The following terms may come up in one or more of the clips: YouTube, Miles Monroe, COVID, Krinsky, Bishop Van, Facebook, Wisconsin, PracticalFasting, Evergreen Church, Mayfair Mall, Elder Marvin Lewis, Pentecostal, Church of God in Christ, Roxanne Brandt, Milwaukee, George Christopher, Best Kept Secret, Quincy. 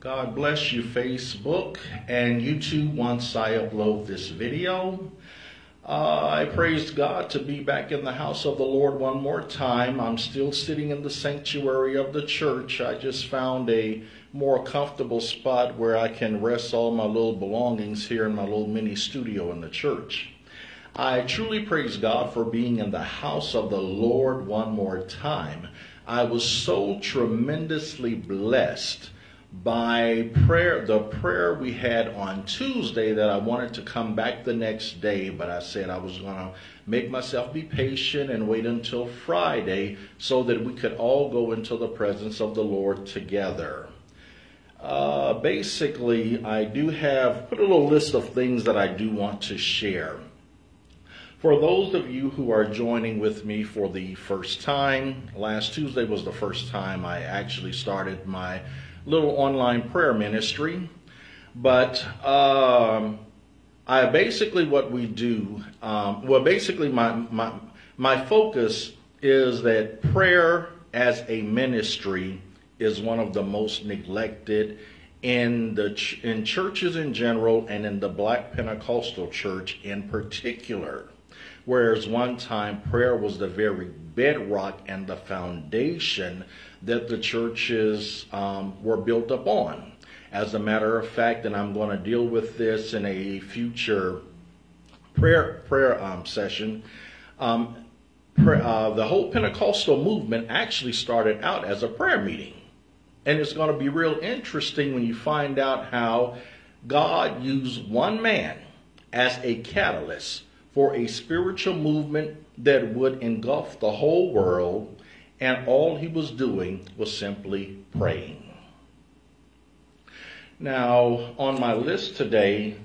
God bless you, Facebook and YouTube, once I upload this video. I praise God to be back in the house of the Lord one more time. I'm still sitting in the sanctuary of the church. I just found a more comfortable spot where I can rest all my little belongings here in my little mini studio in the church. I truly praise God for being in the house of the Lord one more time. I was so tremendously blessed by prayer, the prayer we had on Tuesday, that I wanted to come back the next day, but I said I was going to make myself be patient and wait until Friday so that we could all go into the presence of the Lord together. Basically, I do have put a little list of things that I do want to share. For those of you who are joining with me for the first time, last Tuesday was the first time I actually started my little online prayer ministry, but my focus is that prayer as a ministry is one of the most neglected in churches in general, and in the Black Pentecostal church in particular, whereas one time prayer was the very bedrock and the foundation that the churches were built upon. As a matter of fact, and I'm going to deal with this in a future prayer session, the whole Pentecostal movement actually started out as a prayer meeting. And it's going to be real interesting when you find out how God used one man as a catalyst for a spiritual movement that would engulf the whole world, and all he was doing was simply praying. Now, on my list today,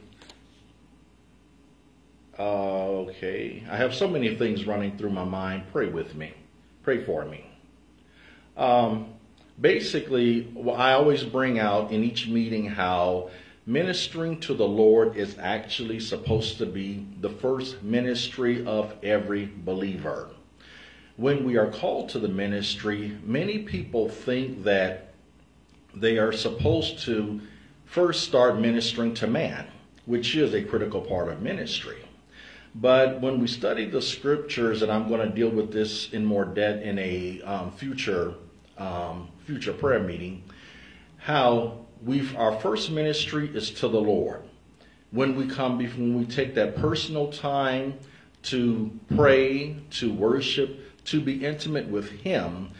I have so many things running through my mind. Pray with me. Pray for me. Basically, I always bring out in each meeting how ministering to the Lord is actually supposed to be the first ministry of every believer. When we are called to the ministry, many people think that they are supposed to first start ministering to man, which is a critical part of ministry. But when we study the scriptures, and I'm going to deal with this in more depth in a future prayer meeting, how our first ministry is to the Lord. When we take that personal time to pray, to worship, to be intimate with Him,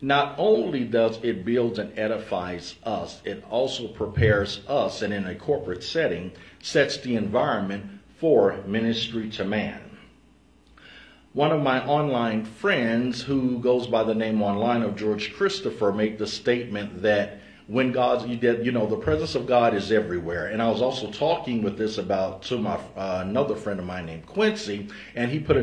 not only does it build and edifies us, it also prepares us, and in a corporate setting, sets the environment for ministry to man. One of my online friends, who goes by the name online of George Christopher, made the statement that when the presence of God is everywhere. And I was also talking with this another friend of mine named Quincy, and he brought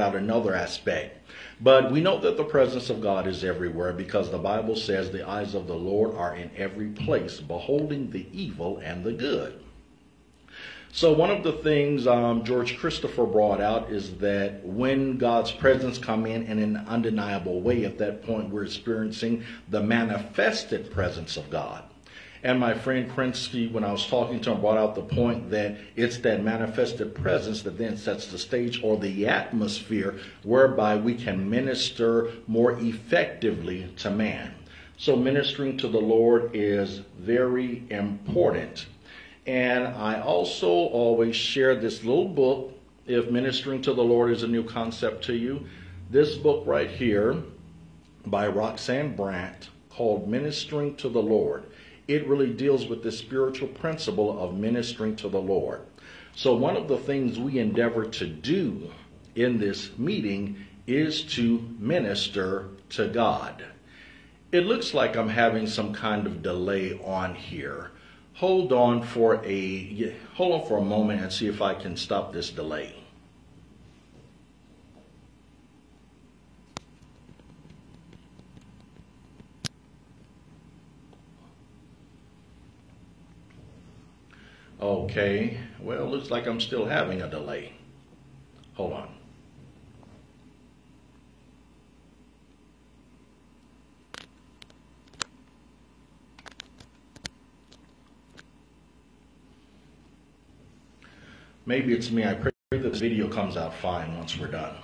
out another aspect. But we know that the presence of God is everywhere, because the Bible says the eyes of the Lord are in every place, beholding the evil and the good. So one of the things George Christopher brought out is that when God's presence comes in an undeniable way, at that point we're experiencing the manifested presence of God. And my friend Krinsky, when I was talking to him, brought out the point that it's that manifested presence that then sets the stage or the atmosphere whereby we can minister more effectively to man. So ministering to the Lord is very important. And I also always share this little book, if ministering to the Lord is a new concept to you. This book right here by Roxanne Brandt, called Ministering to the Lord. It really deals with the spiritual principle of ministering to the Lord. So one of the things we endeavor to do in this meeting is to minister to God. It looks like I'm having some kind of delay on here. Hold on for a moment and see if I can stop this delay. Okay, well, looks like I'm still having a delay. Hold on. Maybe it's me. I pray that this video comes out fine once we're done.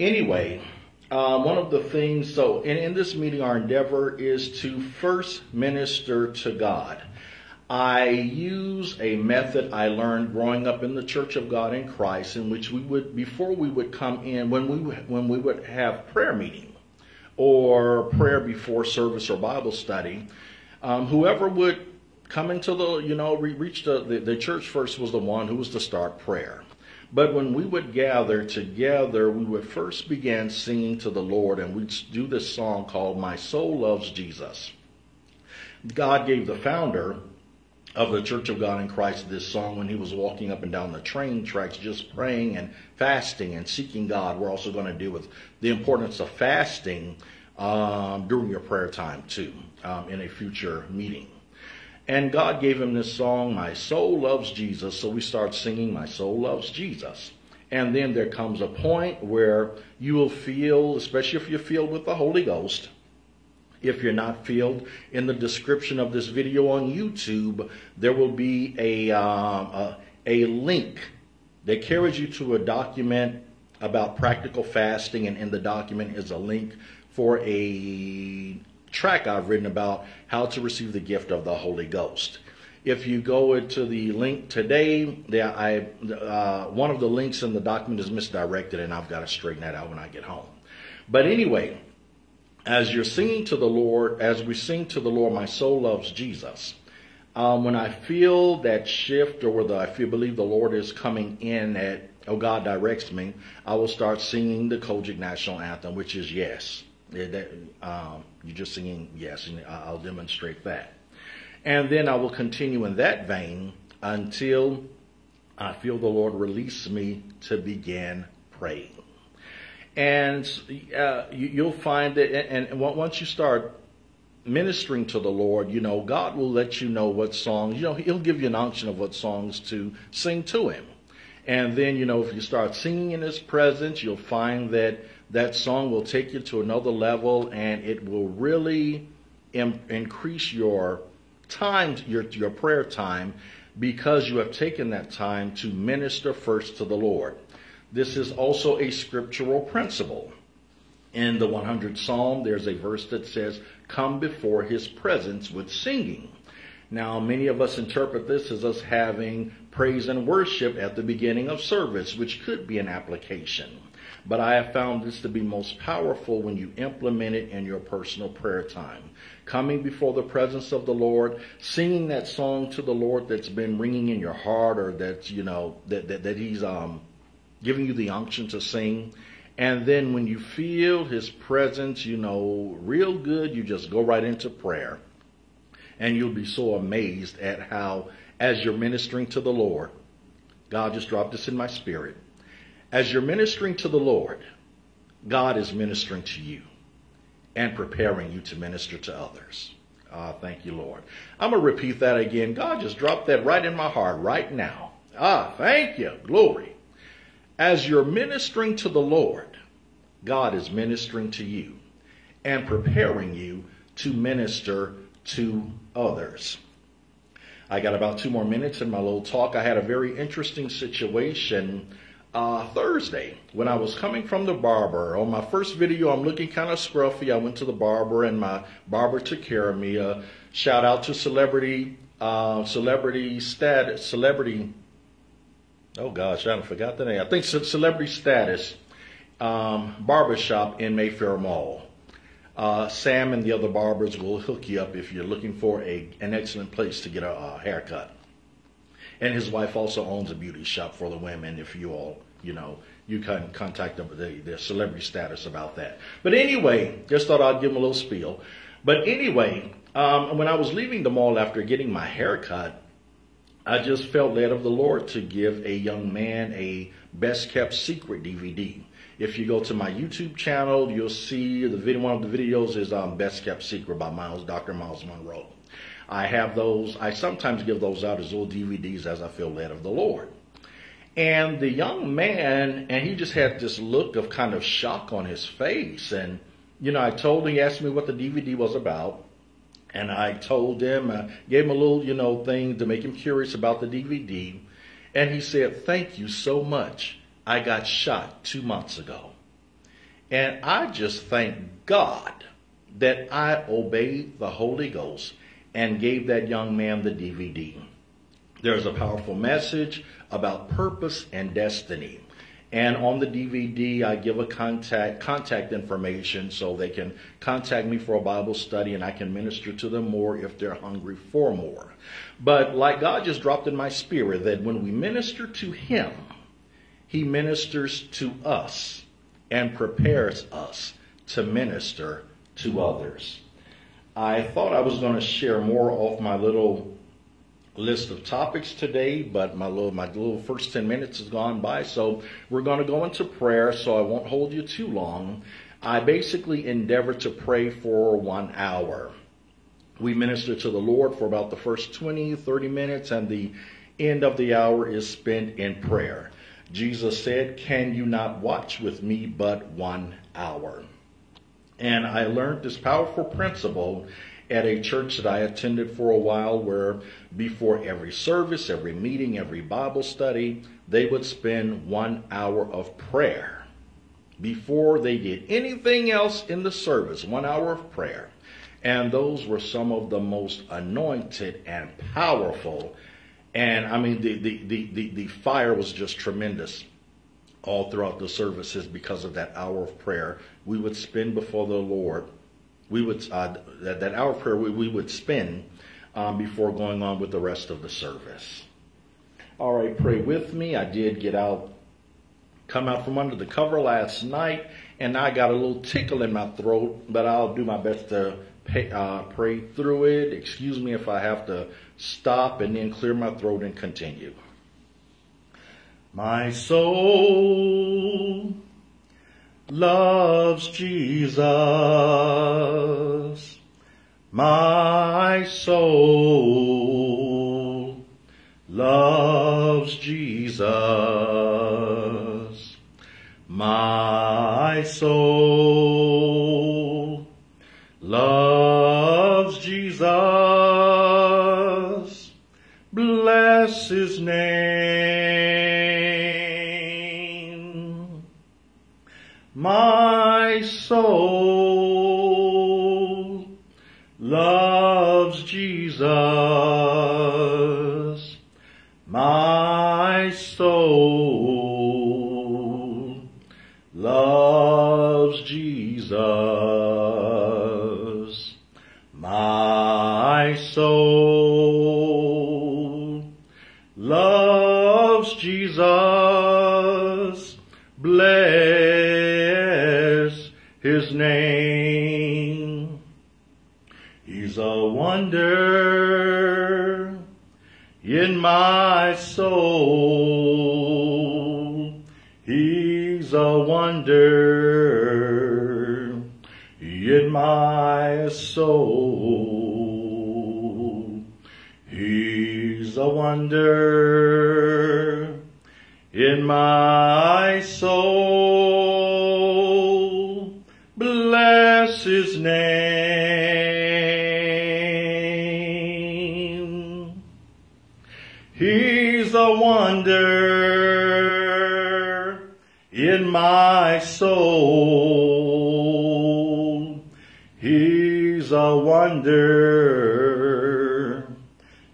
Anyway, one of the things, so in this meeting, our endeavor is to first minister to God. I use a method I learned growing up in the Church of God in Christ, in which we would, before we would come in, when we would have prayer meeting or prayer before service or Bible study, whoever would come into the, reach the church first was the one who was to start prayer. But when we would gather together, we would first begin singing to the Lord, and we'd do this song called "My Soul Loves Jesus." God gave the founder of the Church of God in Christ this song when he was walking up and down the train tracks, just praying and fasting and seeking God. We're also going to deal with the importance of fasting during your prayer time too, in a future meeting. And God gave him this song, "My Soul Loves Jesus." So we start singing, "My Soul Loves Jesus." And then there comes a point where you will feel, especially if you're filled with the Holy Ghost, if you're not filled, in the description of this video on YouTube, there will be a link that carries you to a document about practical fasting, and in the document is a link for a track I've written about how to receive the gift of the Holy Ghost. If you go into the link today, one of the links in the document is misdirected, and I've got to straighten that out when I get home. But anyway, as you're singing to the Lord, as we sing to the Lord, "My soul loves Jesus," when I feel that shift, or whether I feel, believe the Lord is coming in at, oh, God directs me, I will start singing the Kojic National Anthem, which is "Yes." You're just singing "Yes," and I'll demonstrate that. And then I will continue in that vein until I feel the Lord release me to begin praying. And you'll find that, and once you start ministering to the Lord, God will let you know what songs, He'll give you an unction of what songs to sing to Him. And then, if you start singing in His presence, you'll find that that song will take you to another level, and it will really increase your time, your prayer time, because you have taken that time to minister first to the Lord. This is also a scriptural principle. In the 100th Psalm, there's a verse that says, "Come before His presence with singing." Now, many of us interpret this as us having praise and worship at the beginning of service, which could be an application. But I have found this to be most powerful when you implement it in your personal prayer time. Coming before the presence of the Lord, singing that song to the Lord that's been ringing in your heart, or that's, that He's giving you the unction to sing. And then when you feel His presence, real good, you just go right into prayer. And you'll be so amazed at how, as you're ministering to the Lord, God just dropped this in my spirit. As you're ministering to the Lord, God is ministering to you and preparing you to minister to others. Thank you, Lord. I'm going to repeat that again. God just dropped that right in my heart right now. Thank you. Glory. As you're ministering to the Lord, God is ministering to you and preparing you to minister to others. I got about 2 more minutes in my little talk. I had a very interesting situation Thursday when I was coming from the barber. On my first video, I'm looking kind of scruffy. I went to the barber, and my barber took care of me. Shout out to Celebrity Status Barbershop in Mayfair Mall. Sam and the other barbers will hook you up if you're looking for an excellent place to get a haircut. And his wife also owns a beauty shop for the women. If you all, you can contact them, their Celebrity Status, about that. But anyway, just thought I'd give them a little spiel. But anyway, when I was leaving the mall after getting my haircut, I just felt led of the Lord to give a young man a Best Kept Secret DVD. If you go to my YouTube channel, you'll see the video. One of the videos is "Best Kept Secret" by Dr. Miles Monroe. I have those. I sometimes give those out as little DVDs as I feel led of the Lord. And the young man, and he just had this look of kind of shock on his face. And, I told him, he asked me what the DVD was about. And I told him, I gave him a little, thing to make him curious about the DVD. And he said, thank you so much. I got shot 2 months ago. And I just thank God that I obeyed the Holy Ghost and gave that young man the DVD. There's a powerful message about purpose and destiny. And on the DVD, I give a contact information so they can contact me for a Bible study and I can minister to them more if they're hungry for more. But like God just dropped in my spirit that when we minister to Him, He ministers to us and prepares us to minister to others. I thought I was going to share more off my little list of topics today, but my little first 10 minutes has gone by, so we're going to go into prayer, so I won't hold you too long. I basically endeavor to pray for 1 hour. We minister to the Lord for about the first 20-30 minutes, and the end of the hour is spent in prayer. Jesus said, "Can you not watch with me but 1 hour?" And I learned this powerful principle at a church that I attended for a while, where before every service, every meeting, every Bible study, they would spend 1 hour of prayer. Before they did anything else in the service, 1 hour of prayer. And those were some of the most anointed and powerful. And I mean, the fire was just tremendous all throughout the services because of that hour of prayer we would spend before the Lord. We would that hour of prayer we would spend before going on with the rest of the service. All right, pray with me. I did come out from under the cover last night, and I got a little tickle in my throat, but I'll do my best to pray through it. Excuse me if I have to stop and then clear my throat and continue. My soul loves Jesus. My soul loves Jesus. My soul loves Jesus. Bless His name. My soul loves Jesus. My soul loves Jesus. My soul loves Jesus. Bless His name. He's a wonder in my soul. He's a wonder in my soul. He's a wonder in my soul. Bless His name. He's a wonder in my soul. He's a wonder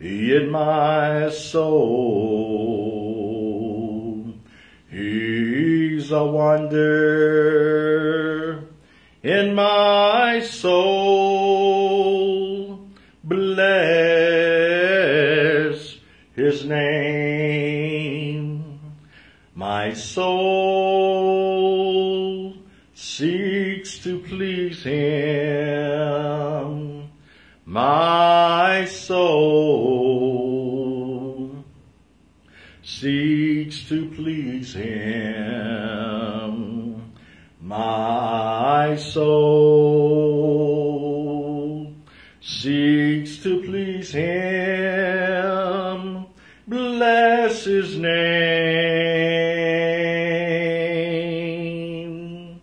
in my soul. He's a wonder in my soul. Bless His name. My soul seeks to please Him. My soul seeks to please Him. My soul seeks to please Him. Bless His name.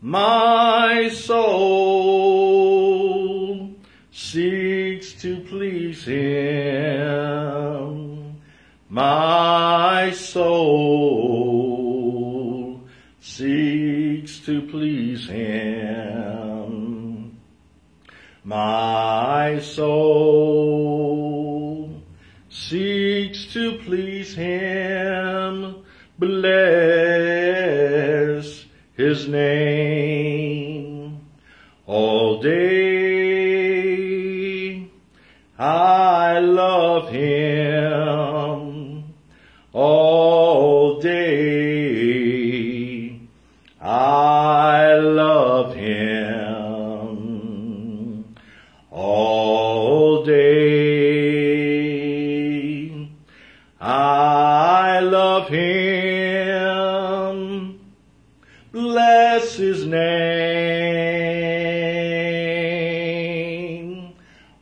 My soul seeks to please Him. My soul seeks to please Him. My soul seeks to please Him. Bless His name all day. I love Him. All day I love Him. All day I love Him. Bless His name.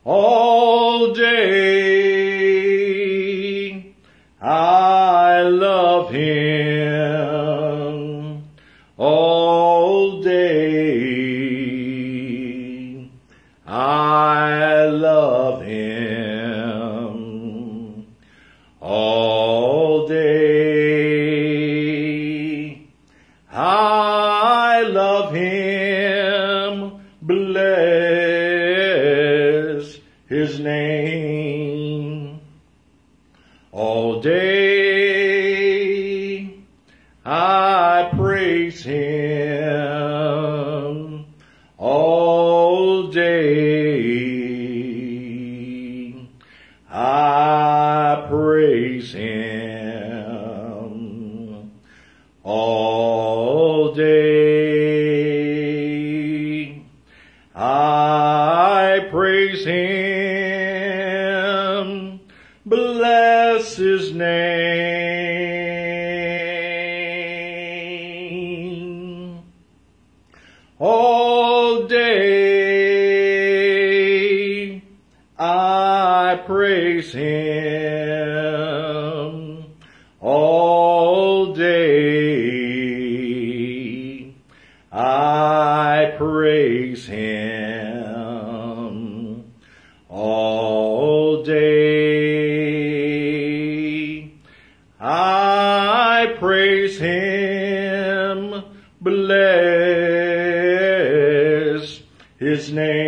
All day I love Him all day. I love Him all day. I love Him. Bless His name all day. I praise Him all day. I praise Him all day. I praise Him. Bless His name. All day I praise Him. All day I praise Him. All day I praise Him. Bless His name.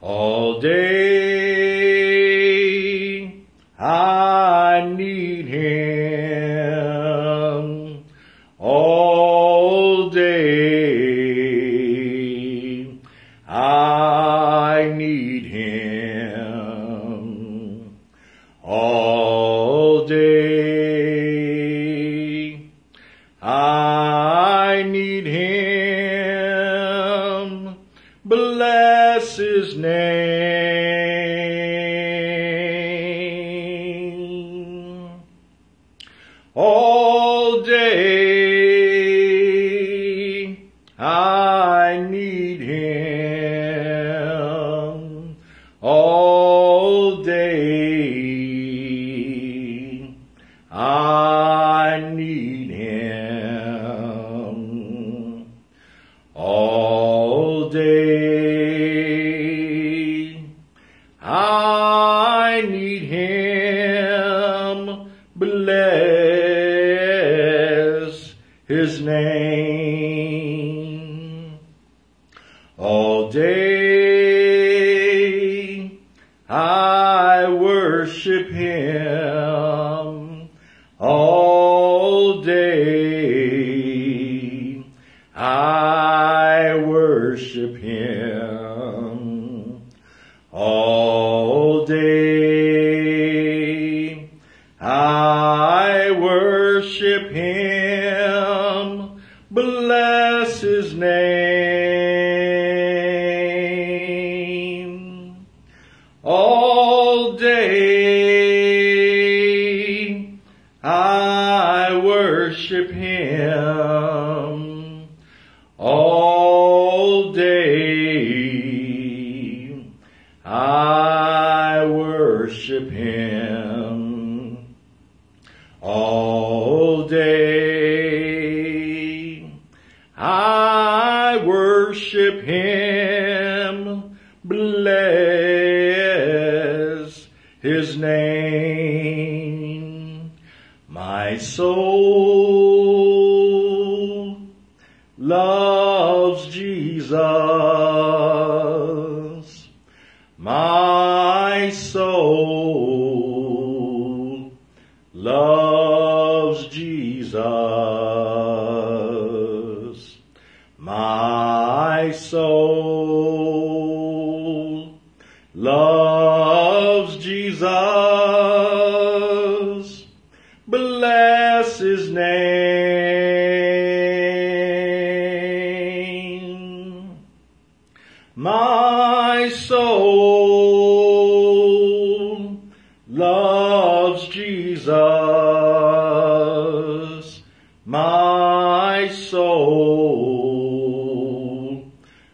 All day I need Him. All day I need Him. All day I need Him. Bless His name. All day I need Him. All day I need Him. All day I need Him. Bless His name. All day I worship Him. All day I worship Him. All day I worship Him. Bless His name. All day I worship Him. All day I worship Him. All day I worship Him. Bless His His name. My soul loves Jesus. My soul loves Jesus. My soul loves Jesus. Bless His name. My soul loves Jesus. My soul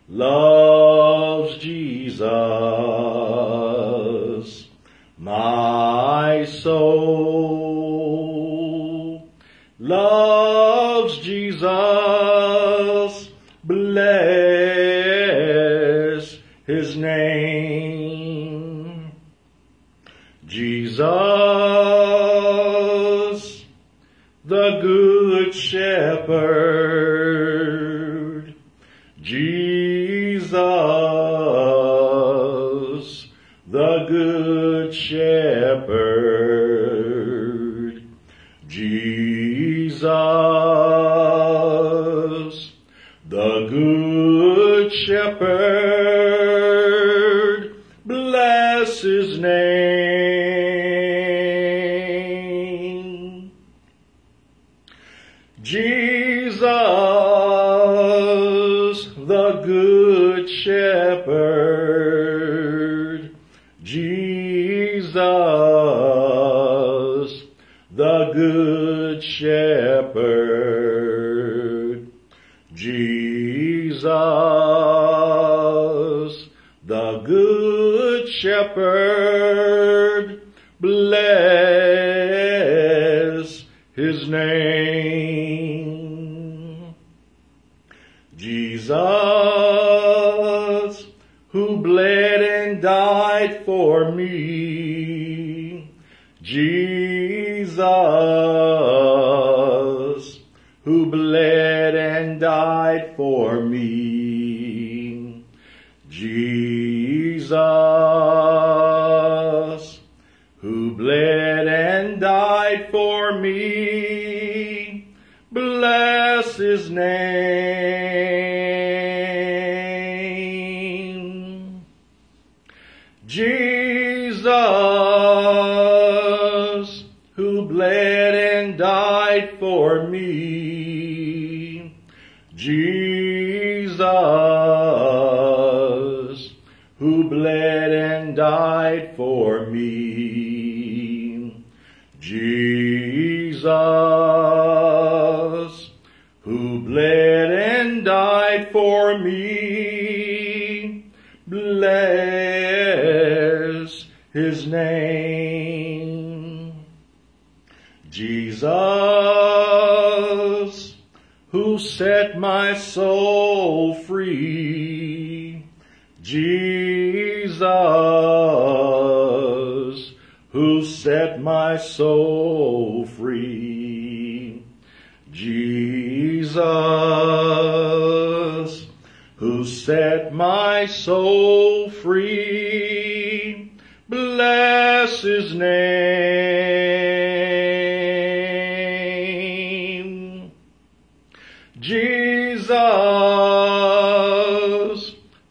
loves Jesus. My soul loves Jesus. Bless His name. Jesus, the Good Shepherd. Jesus, the Good Shepherd. Jesus, the Good Shepherd. Bless His name. Jesus, the Good Shepherd. Jesus, the Good Shepherd. Jesus, the Good Shepherd. Bless His name. Jesus, who bled and died for me. Jesus, who bled and died for me. Jesus, who bled and died for me. Bless His name. Jesus, who bled and died for me. Jesus, who bled and died for me. Jesus, who bled and died for me. Bless His name. Jesus, who set my soul free. Jesus, who set my soul free. Jesus, who set my soul free. Bless His name. Jesus,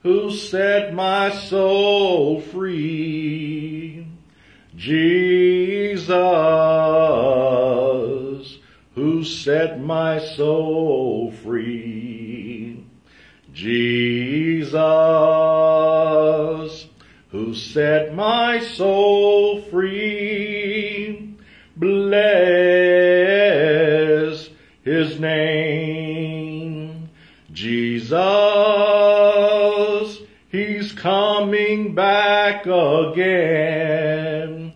who set my soul free. Jesus, who set my soul free. Jesus, who set my soul free. Bless His name. Jesus, He's coming back again.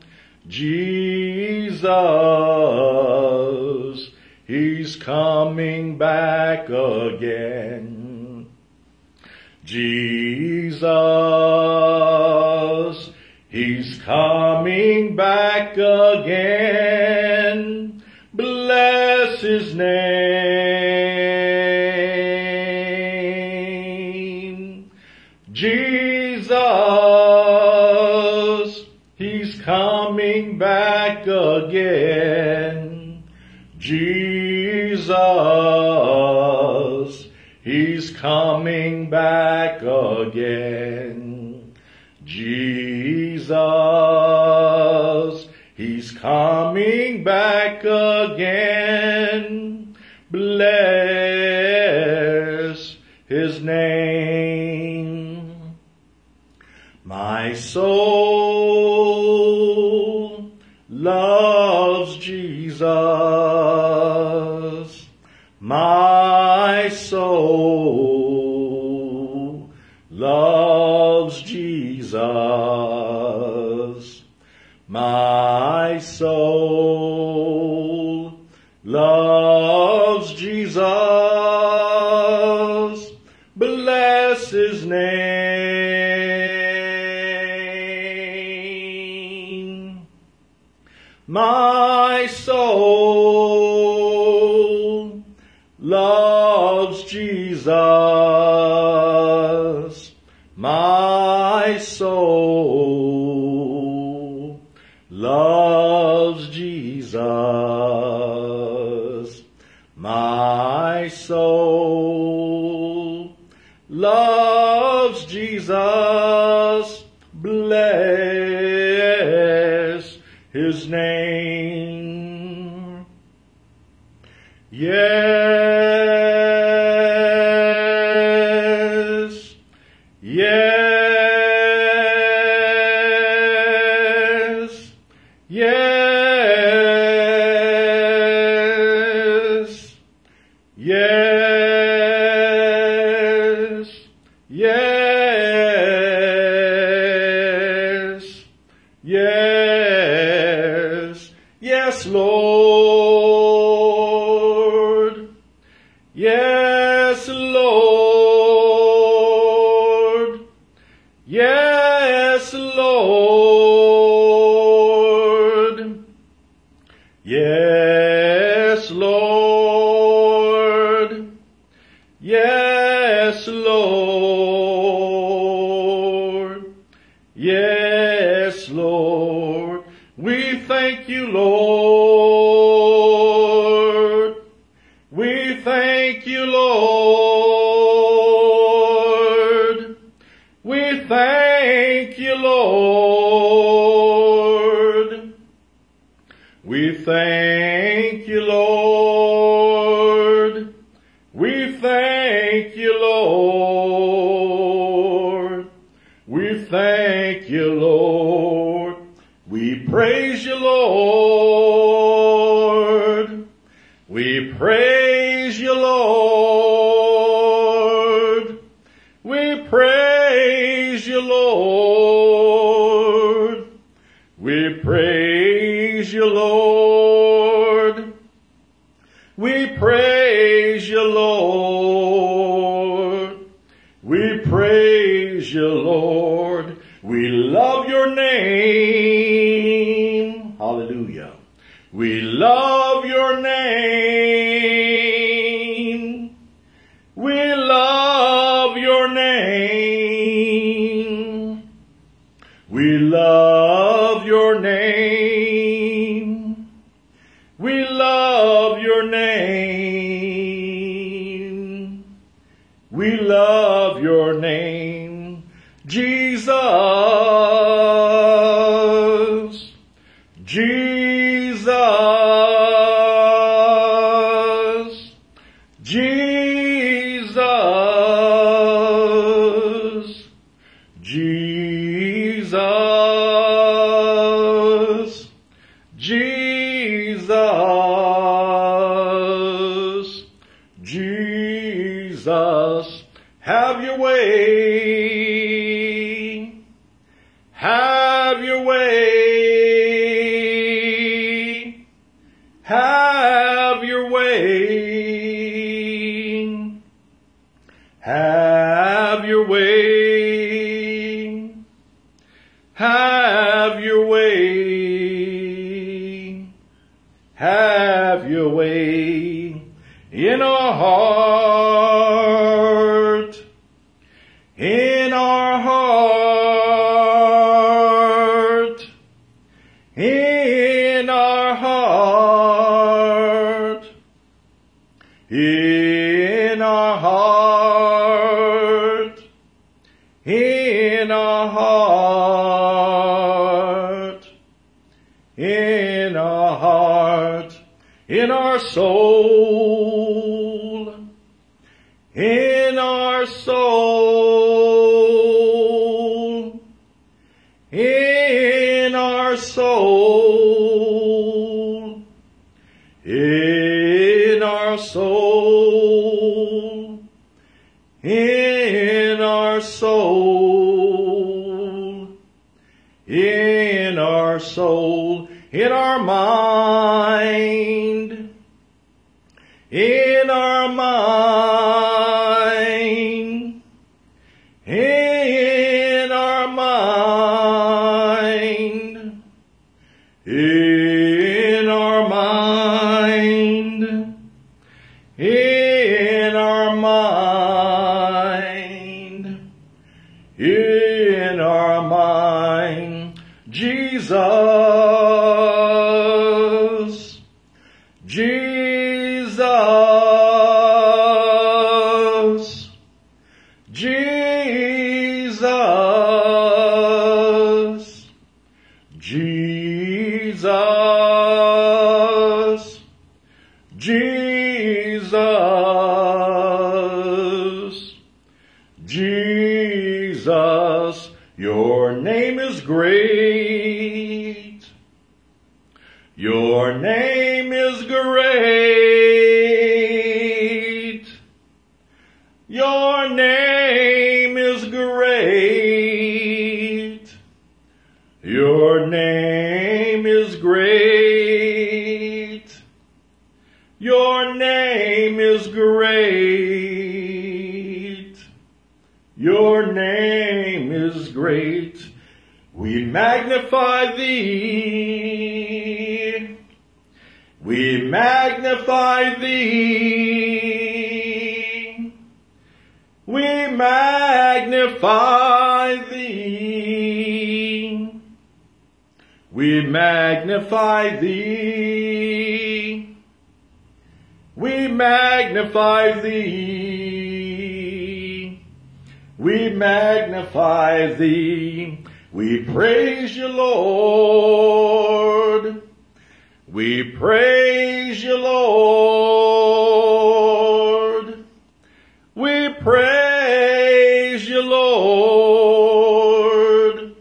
Jesus, He's coming back again. Jesus, He's coming coming back again. Bless his name. Jesus, he's coming back again. Jesus, he's coming back again. Jesus, he's coming back again. Bless his name. My soul loves Jesus. My soul loves Jesus. My soul loves Jesus. Bless his name. My soul loves Jesus. My soul loves Jesus. My soul loves Jesus. Bless his name. Yes, yes, yes, yes, yes, yes, yes, Lord. Yes, Lord. Yes, Lord. Yes, Lord. Yes, Lord. Yes, Lord. We thank you, Lord. We thank you, Lord. We thank you, Lord. We thank you, Lord. We thank you, Lord. We thank you, Lord. We praise you, Lord. We praise you, Lord. We praise you, Lord. We praise you, Lord. We praise you, Lord. We praise you, Lord. We love your name. Hallelujah. We love your name. We love your name. We love your name. We love your name. We love your name. Jesus, Jesus, Jesus, Jesus, Jesus, Jesus, have your way. Have your way. Have your way. Have your way. Have Have your way. Have your way in our heart. In our heart. In our heart. In our heart. In our heart. In our heart. In our soul. In our soul. In our soul. In our soul. In our soul. In our soul. In our mind. In our mind. In our mind. In our mind. In our mind. In our mind. Jesus. Jesus. Jesus. Jesus. Jesus. Jesus. Your name is great. Your name is great. Your name is great. Your name is great. Your name is great. Your name is great. We magnify thee. We magnify thee. We magnify thee. We magnify thee. We magnify thee. We magnify thee. We praise you, Lord. We praise you, Lord. We praise you, Lord.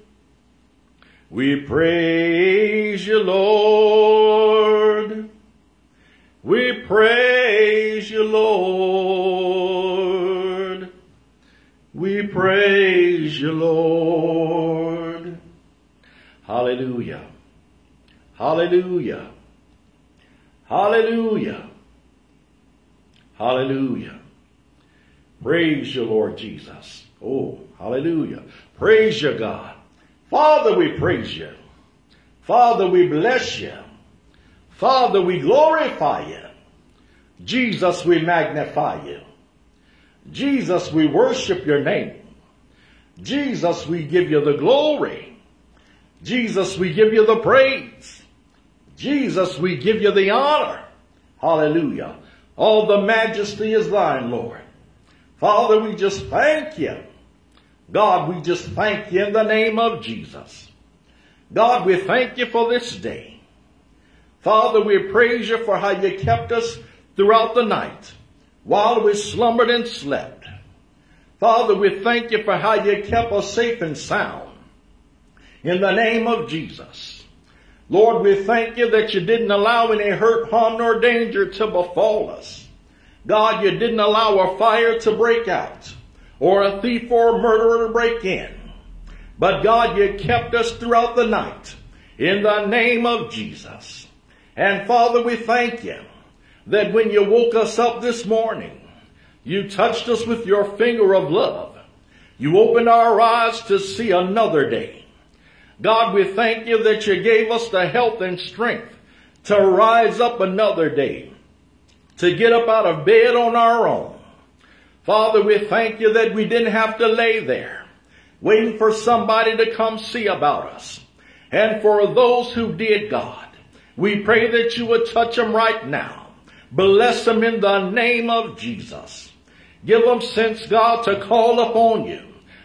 We praise you, Lord. We praise you, Lord. We praise you, Lord. Hallelujah. Hallelujah. Hallelujah. Hallelujah. Praise you, Lord Jesus. Oh, hallelujah. Praise you, God. Father, we praise you. Father, we bless you. Father, we glorify you. Jesus, we magnify you. Jesus, we worship your name. Jesus, we give you the glory. Jesus, we give you the praise. Jesus, we give you the honor. Hallelujah. All the majesty is thine, Lord. Father, we just thank you. God, we just thank you in the name of Jesus. God, we thank you for this day. Father, we praise you for how you kept us throughout the night while we slumbered and slept. Father, we thank you for how you kept us safe and sound. In the name of Jesus. Lord, we thank you that you didn't allow any hurt, harm, nor danger to befall us. God, you didn't allow a fire to break out or a thief or a murderer to break in. But God, you kept us throughout the night in the name of Jesus. And Father, we thank you that when you woke us up this morning, you touched us with your finger of love. You opened our eyes to see another day. God, we thank you that you gave us the health and strength to rise up another day, to get up out of bed on our own. Father, we thank you that we didn't have to lay there waiting for somebody to come see about us. And for those who did, God, we pray that you would touch them right now. Bless them in the name of Jesus. Give them sense, God, to call upon you,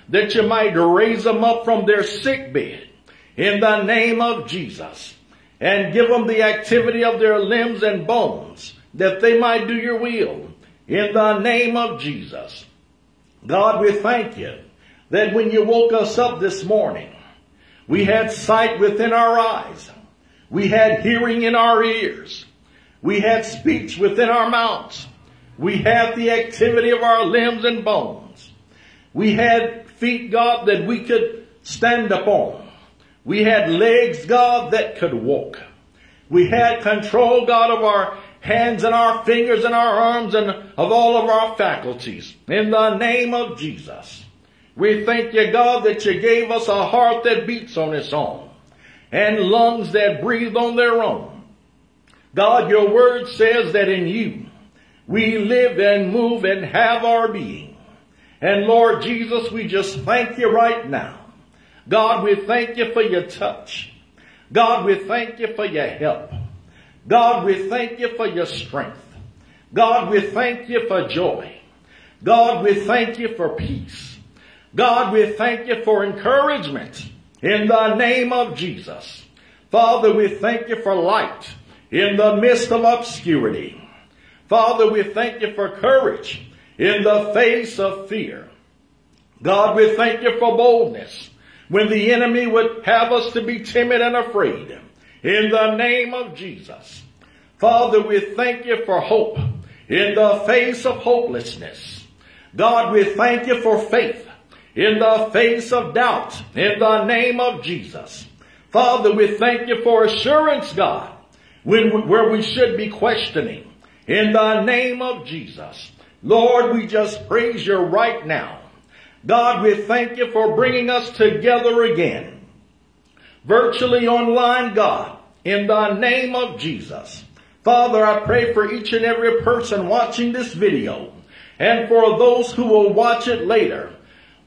that you might raise them up from their sick bed in the name of Jesus, and give them the activity of their limbs and bones, that they might do your will in the name of Jesus. God, we thank you that when you woke us up this morning, we had sight within our eyes. We had hearing in our ears. We had speech within our mouths. We had the activity of our limbs and bones. We had feet, God, that we could stand upon. We had legs, God, that could walk. We had control, God, of our hands and our fingers and our arms and of all of our faculties. In the name of Jesus, we thank you, God, that you gave us a heart that beats on its own and lungs that breathe on their own. God, your word says that in you we live and move and have our being. And Lord Jesus, we just thank you right now. God, we thank you for your touch. God, we thank you for your help. God, we thank you for your strength. God, we thank you for joy. God, we thank you for peace. God, we thank you for encouragement in the name of Jesus. Father, we thank you for light in the midst of obscurity. Father, we thank you for courage in the face of fear. God, we thank you for boldness when the enemy would have us to be timid and afraid. In the name of Jesus. Father, we thank you for hope in the face of hopelessness. God, we thank you for faith in the face of doubt. In the name of Jesus. Father, we thank you for assurance, God, where we should be questioning. In the name of Jesus. Lord, we just praise you right now. God, we thank you for bringing us together again. Virtually online, God, in the name of Jesus. Father, I pray for each and every person watching this video and for those who will watch it later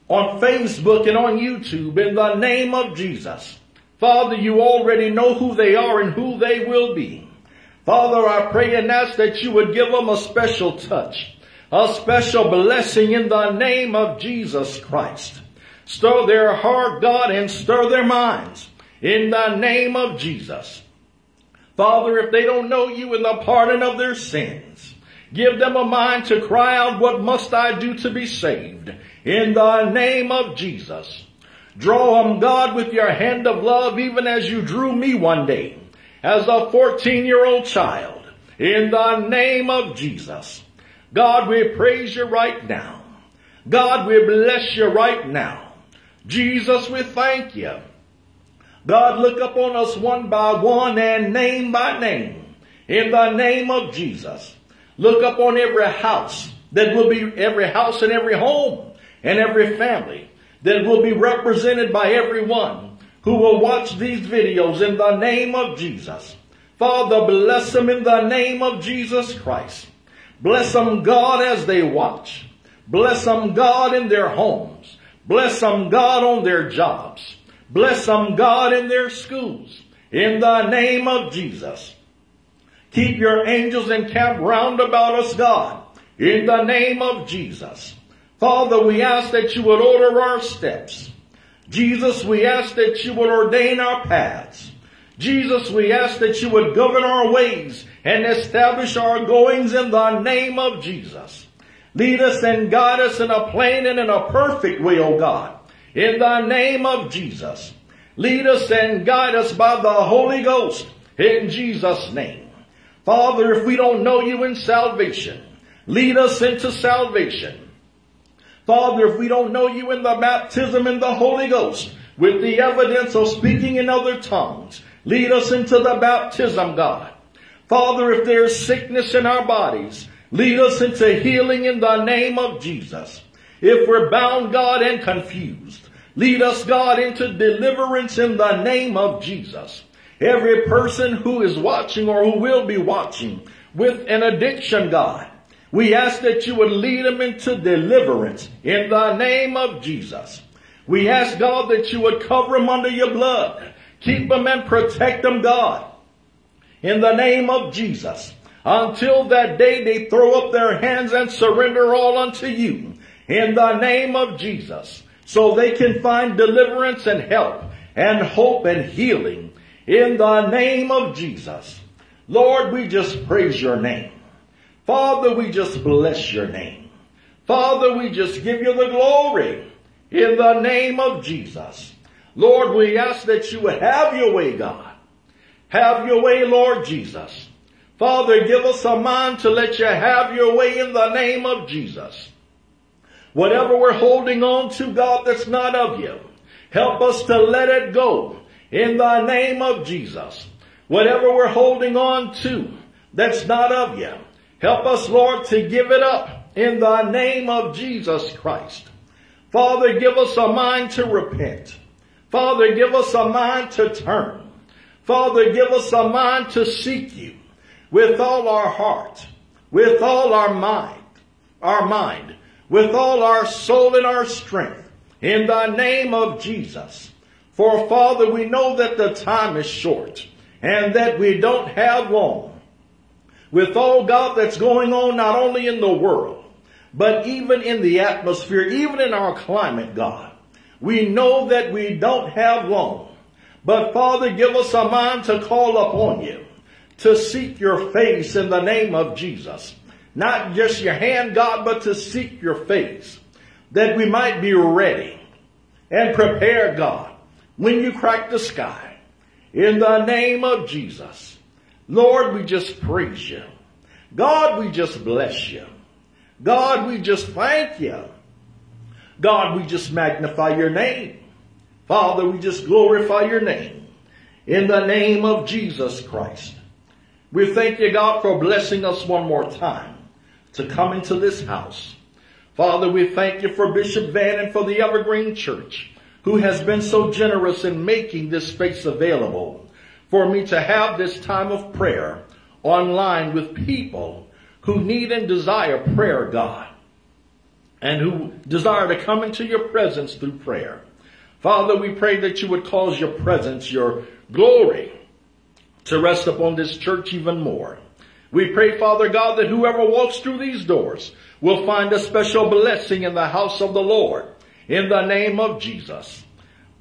on Facebook and on YouTube in the name of Jesus. Father, you already know who they are and who they will be. Father, I pray and ask that you would give them a special touch, a special blessing in the name of Jesus Christ. Stir their heart, God, and stir their minds. In the name of Jesus. Father, if they don't know you in the pardon of their sins, give them a mind to cry out, what must I do to be saved? In the name of Jesus. Draw them, God, with your hand of love, even as you drew me one day as a 14-year-old child. In the name of Jesus. God, we praise you right now. God, we bless you right now. Jesus, we thank you. God, look upon us one by one and name by name. In the name of Jesus. Look upon every house that will be, every house and every home and every family that will be represented by everyone who will watch these videos in the name of Jesus. Father, bless them in the name of Jesus Christ. Bless them, God, as they watch. Bless them, God, in their homes. Bless them, God, on their jobs. Bless them, God, in their schools. In the name of Jesus. Keep your angels encamped round about us, God. In the name of Jesus. Father, we ask that you would order our steps. Jesus, we ask that you would ordain our paths. Jesus, we ask that you would govern our ways and establish our goings in the name of Jesus. Lead us and guide us in a plain and in a perfect way, O God. In the name of Jesus, lead us and guide us by the Holy Ghost in Jesus' name. Father, if we don't know you in salvation, lead us into salvation. Father, if we don't know you in the baptism in the Holy Ghost with the evidence of speaking in other tongues, lead us into the baptism, God. Father, if there's sickness in our bodies, lead us into healing in the name of Jesus. If we're bound, God, and confused, Lead us, God, into deliverance in the name of Jesus. Every person who is watching or who will be watching with an addiction, God, we ask that you would lead them into deliverance in the name of Jesus. We ask, God, that you would cover them under your blood. Keep them and protect them, God, in the name of Jesus. Until that day they throw up their hands and surrender all unto you in the name of Jesus. So they can find deliverance and help and hope and healing in the name of Jesus. Lord, we just praise your name. Father, we just bless your name. Father, we just give you the glory in the name of Jesus. Lord, we ask that you would have your way, God. Have your way, Lord Jesus. Father, give us a mind to let you have your way in the name of Jesus. Whatever we're holding on to, God, that's not of you, help us to let it go in the name of Jesus. Whatever we're holding on to that's not of you, help us, Lord, to give it up in the name of Jesus Christ. Father, give us a mind to repent. Father, give us a mind to turn. Father, give us a mind to seek you with all our heart, with all our mind. With all our soul and our strength, in the name of Jesus. For Father, we know that the time is short and that we don't have long. With all, God, that's going on not only in the world, but even in the atmosphere, even in our climate, God, we know that we don't have long. But Father, give us a mind to call upon you, to seek your face in the name of Jesus. Not just your hand, God, but to seek your face, that we might be ready and prepared, God, when you crack the sky. In the name of Jesus, Lord, we just praise you. God, we just bless you. God, we just thank you. God, we just magnify your name. Father, we just glorify your name. In the name of Jesus Christ, we thank you, God, for blessing us one more time to come into this house. Father, we thank you for Bishop Van and for the Evergreen Church, who has been so generous in making this space available for me to have this time of prayer online with people who need and desire prayer, God, and who desire to come into your presence through prayer. Father, we pray that you would cause your presence, your glory, to rest upon this church even more. We pray, Father God, that whoever walks through these doors will find a special blessing in the house of the Lord, in the name of Jesus.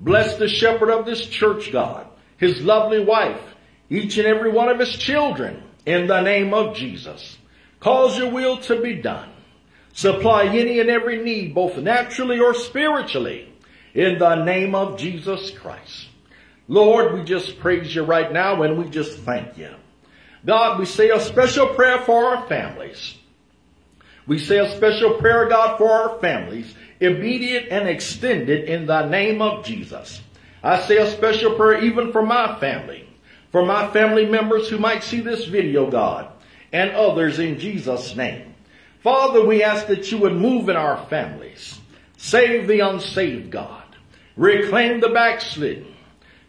Bless the shepherd of this church, God, his lovely wife, each and every one of his children, in the name of Jesus. Cause your will to be done. Supply any and every need, both naturally or spiritually, in the name of Jesus Christ. Lord, we just praise you right now, and we just thank you. God, we say a special prayer for our families. We say a special prayer, God, for our families, immediate and extended, in the name of Jesus. I say a special prayer even for my family members who might see this video, God, and others, in Jesus' name. Father, we ask that you would move in our families. Save the unsaved, God. Reclaim the backslidden.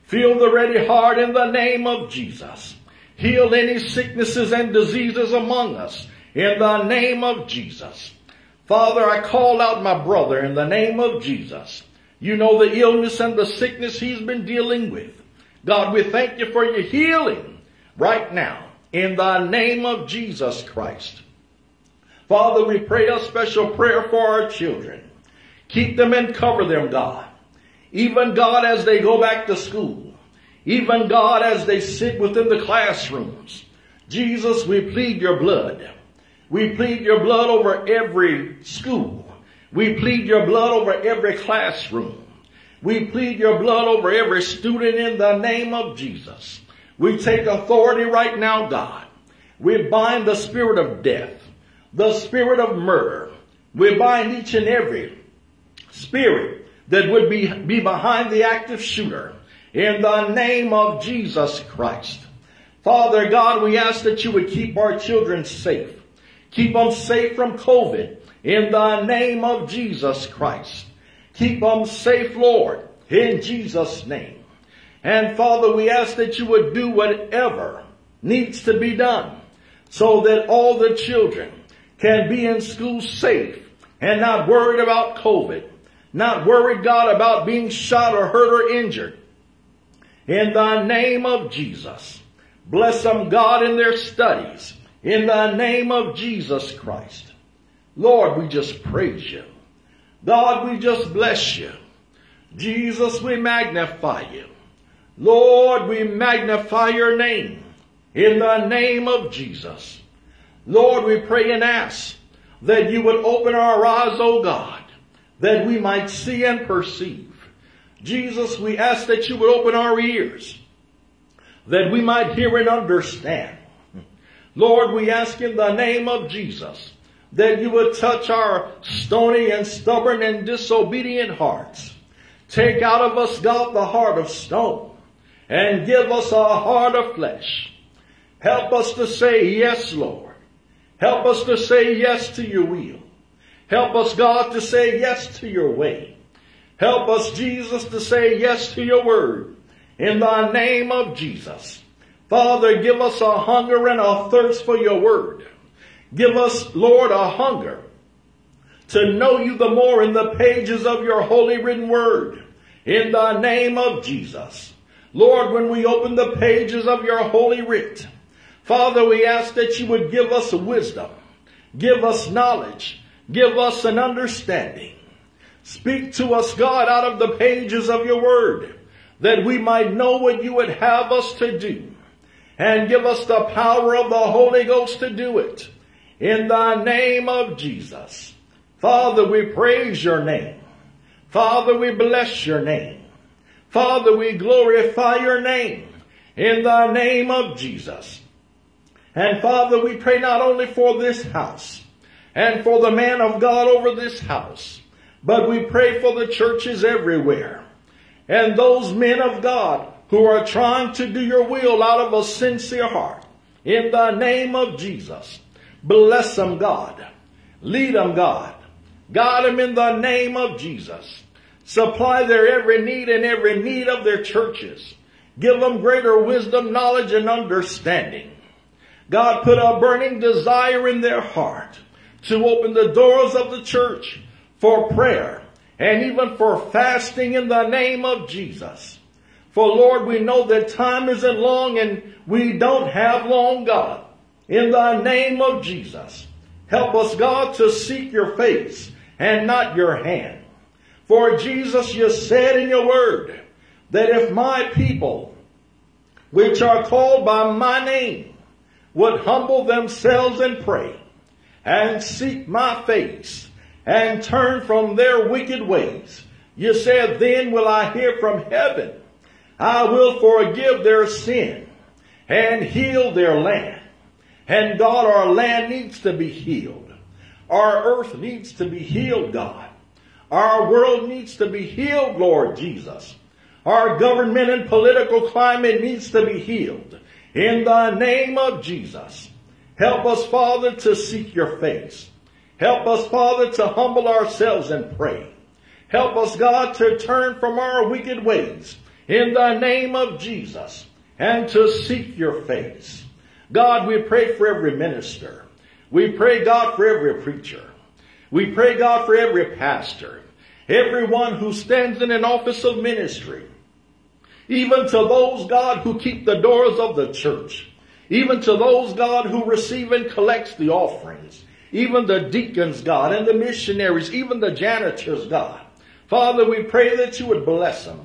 Fill the ready heart in the name of Jesus. Heal any sicknesses and diseases among us in the name of Jesus. Father, I call out my brother in the name of Jesus. You know the illness and the sickness he's been dealing with. God, we thank you for your healing right now in the name of Jesus Christ. Father, we pray a special prayer for our children. Keep them and cover them, God. Even, God, as they go back to school. Even, God, as they sit within the classrooms. Jesus, we plead your blood. We plead your blood over every school. We plead your blood over every classroom. We plead your blood over every student in the name of Jesus. We take authority right now, God. We bind the spirit of death, the spirit of murder. We bind each and every spirit that would be behind the active shooter. In the name of Jesus Christ. Father God, we ask that you would keep our children safe. Keep them safe from COVID. In the name of Jesus Christ. Keep them safe, Lord, in Jesus' name. And Father, we ask that you would do whatever needs to be done so that all the children can be in school safe and not worried about COVID, not worried, God, about being shot or hurt or injured. In the name of Jesus, bless them, God, in their studies. In the name of Jesus Christ. Lord, we just praise you. God, we just bless you. Jesus, we magnify you. Lord, we magnify your name. In the name of Jesus. Lord, we pray and ask that you would open our eyes, O God, that we might see and perceive. Jesus, we ask that you would open our ears, that we might hear and understand. Lord, we ask in the name of Jesus that you would touch our stony and stubborn and disobedient hearts. Take out of us, God, the heart of stone and give us a heart of flesh. Help us to say yes, Lord. Help us to say yes to your will. Help us, God, to say yes to your way. Help us, Jesus, to say yes to your word. In the name of Jesus. Father, give us a hunger and a thirst for your word. Give us, Lord, a hunger to know you the more in the pages of your holy written word. In the name of Jesus. Lord, when we open the pages of your holy writ, Father, we ask that you would give us wisdom, give us knowledge, give us an understanding. Speak to us, God, out of the pages of your word, that we might know what you would have us to do. And give us the power of the Holy Ghost to do it. In the name of Jesus. Father, we praise your name. Father, we bless your name. Father, we glorify your name. In the name of Jesus. And Father, we pray not only for this house and for the man of God over this house, but we pray for the churches everywhere and those men of God who are trying to do your will out of a sincere heart. In the name of Jesus, bless them, God. Lead them, God. Guide them in the name of Jesus. Supply their every need and every need of their churches. Give them greater wisdom, knowledge, and understanding. God, put a burning desire in their heart to open the doors of the church for prayer and even for fasting in the name of Jesus. For Lord, we know that time isn't long and we don't have long, God. In the name of Jesus, help us, God, to seek your face and not your hand. For Jesus, you said in your word that if my people, which are called by my name, would humble themselves and pray and seek my face and turn from their wicked ways, you said, then will I hear from heaven. I will forgive their sin and heal their land. And God, our land needs to be healed. Our earth needs to be healed, God. Our world needs to be healed, Lord Jesus. Our government and political climate needs to be healed. In the name of Jesus, help us, Father, to seek your face. Help us, Father, to humble ourselves and pray. Help us, God, to turn from our wicked ways. In the name of Jesus, and to seek your face. God, we pray for every minister. We pray, God, for every preacher. We pray, God, for every pastor. Everyone who stands in an office of ministry. Even to those, God, who keep the doors of the church. Even to those, God, who receive and collects the offerings. Even the deacons, God, and the missionaries. Even the janitors, God. Father, we pray that you would bless them.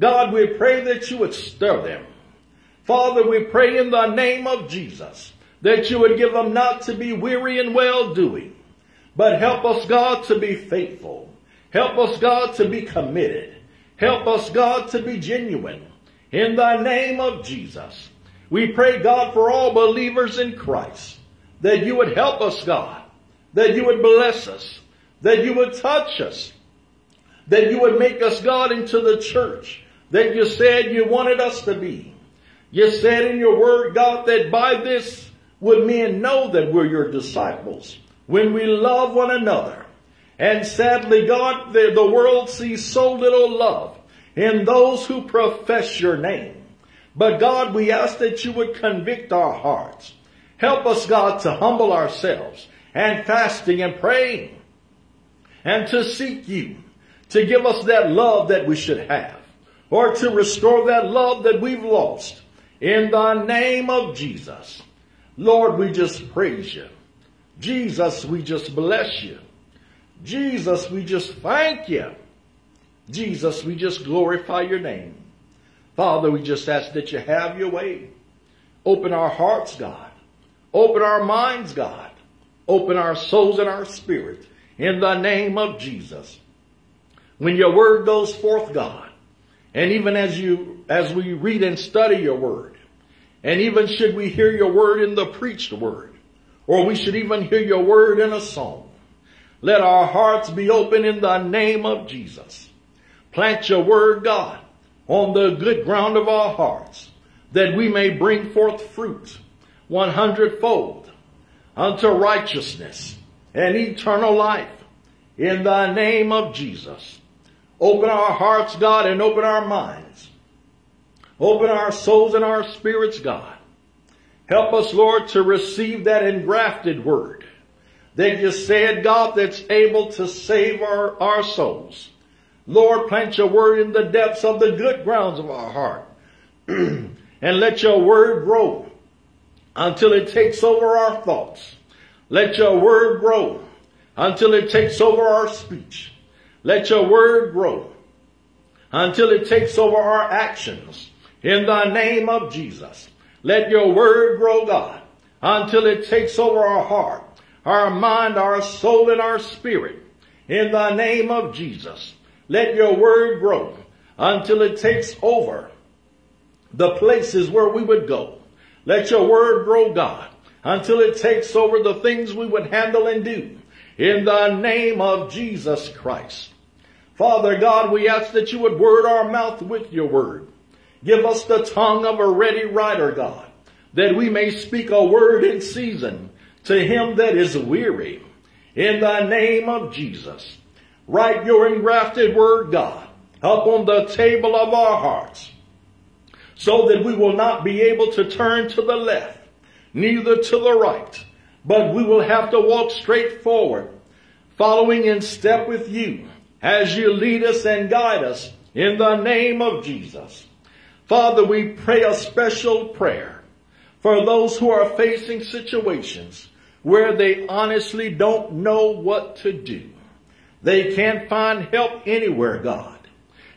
God, we pray that you would stir them. Father, we pray in the name of Jesus that you would give them not to be weary in well-doing, but help us, God, to be faithful. Help us, God, to be committed. Help us, God, to be genuine. In the name of Jesus, we pray, God, for all believers in Christ, that you would help us, God, that you would bless us, that you would touch us, that you would make us, God, into the church that you said you wanted us to be. You said in your word, God, that by this would men know that we're your disciples, when we love one another. And sadly, God, the world sees so little love in those who profess your name. But God, we ask that you would convict our hearts. Help us, God, to humble ourselves and fasting and praying and to seek you, to give us that love that we should have, or to restore that love that we've lost. In the name of Jesus, Lord, we just praise you. Jesus, we just bless you. Jesus, we just thank you. Jesus, we just glorify your name. Father, we just ask that you have your way. Open our hearts, God. Open our minds, God. Open our souls and our spirit in the name of Jesus. When your word goes forth, God, and even as we read and study your word, and even should we hear your word in the preached word, or we should even hear your word in a song, let our hearts be open in the name of Jesus. Plant your word, God, on the good ground of our hearts, that we may bring forth fruit 100-fold unto righteousness and eternal life in the name of Jesus. Open our hearts, God, and open our minds. Open our souls and our spirits, God. Help us, Lord, to receive that engrafted word that you said, God, that's able to save our souls. Lord, plant your word in the depths of the good grounds of our heart and let your word grow until it takes over our thoughts. Let your word grow until it takes over our speech. Let your word grow until it takes over our actions. In the name of Jesus, let your word grow, God, until it takes over our heart, our mind, our soul, and our spirit. In the name of Jesus, let your word grow until it takes over the places where we would go. Let your word grow, God, until it takes over the things we would handle and do. In the name of Jesus Christ. Father God, we ask that you would word our mouth with your word. Give us the tongue of a ready writer, God, that we may speak a word in season to him that is weary. In the name of Jesus. Write your engrafted word, God, up on the table of our hearts, so that we will not be able to turn to the left, neither to the right, but we will have to walk straight forward, following in step with you as you lead us and guide us in the name of Jesus. Father, we pray a special prayer for those who are facing situations where they honestly don't know what to do. They can't find help anywhere, God.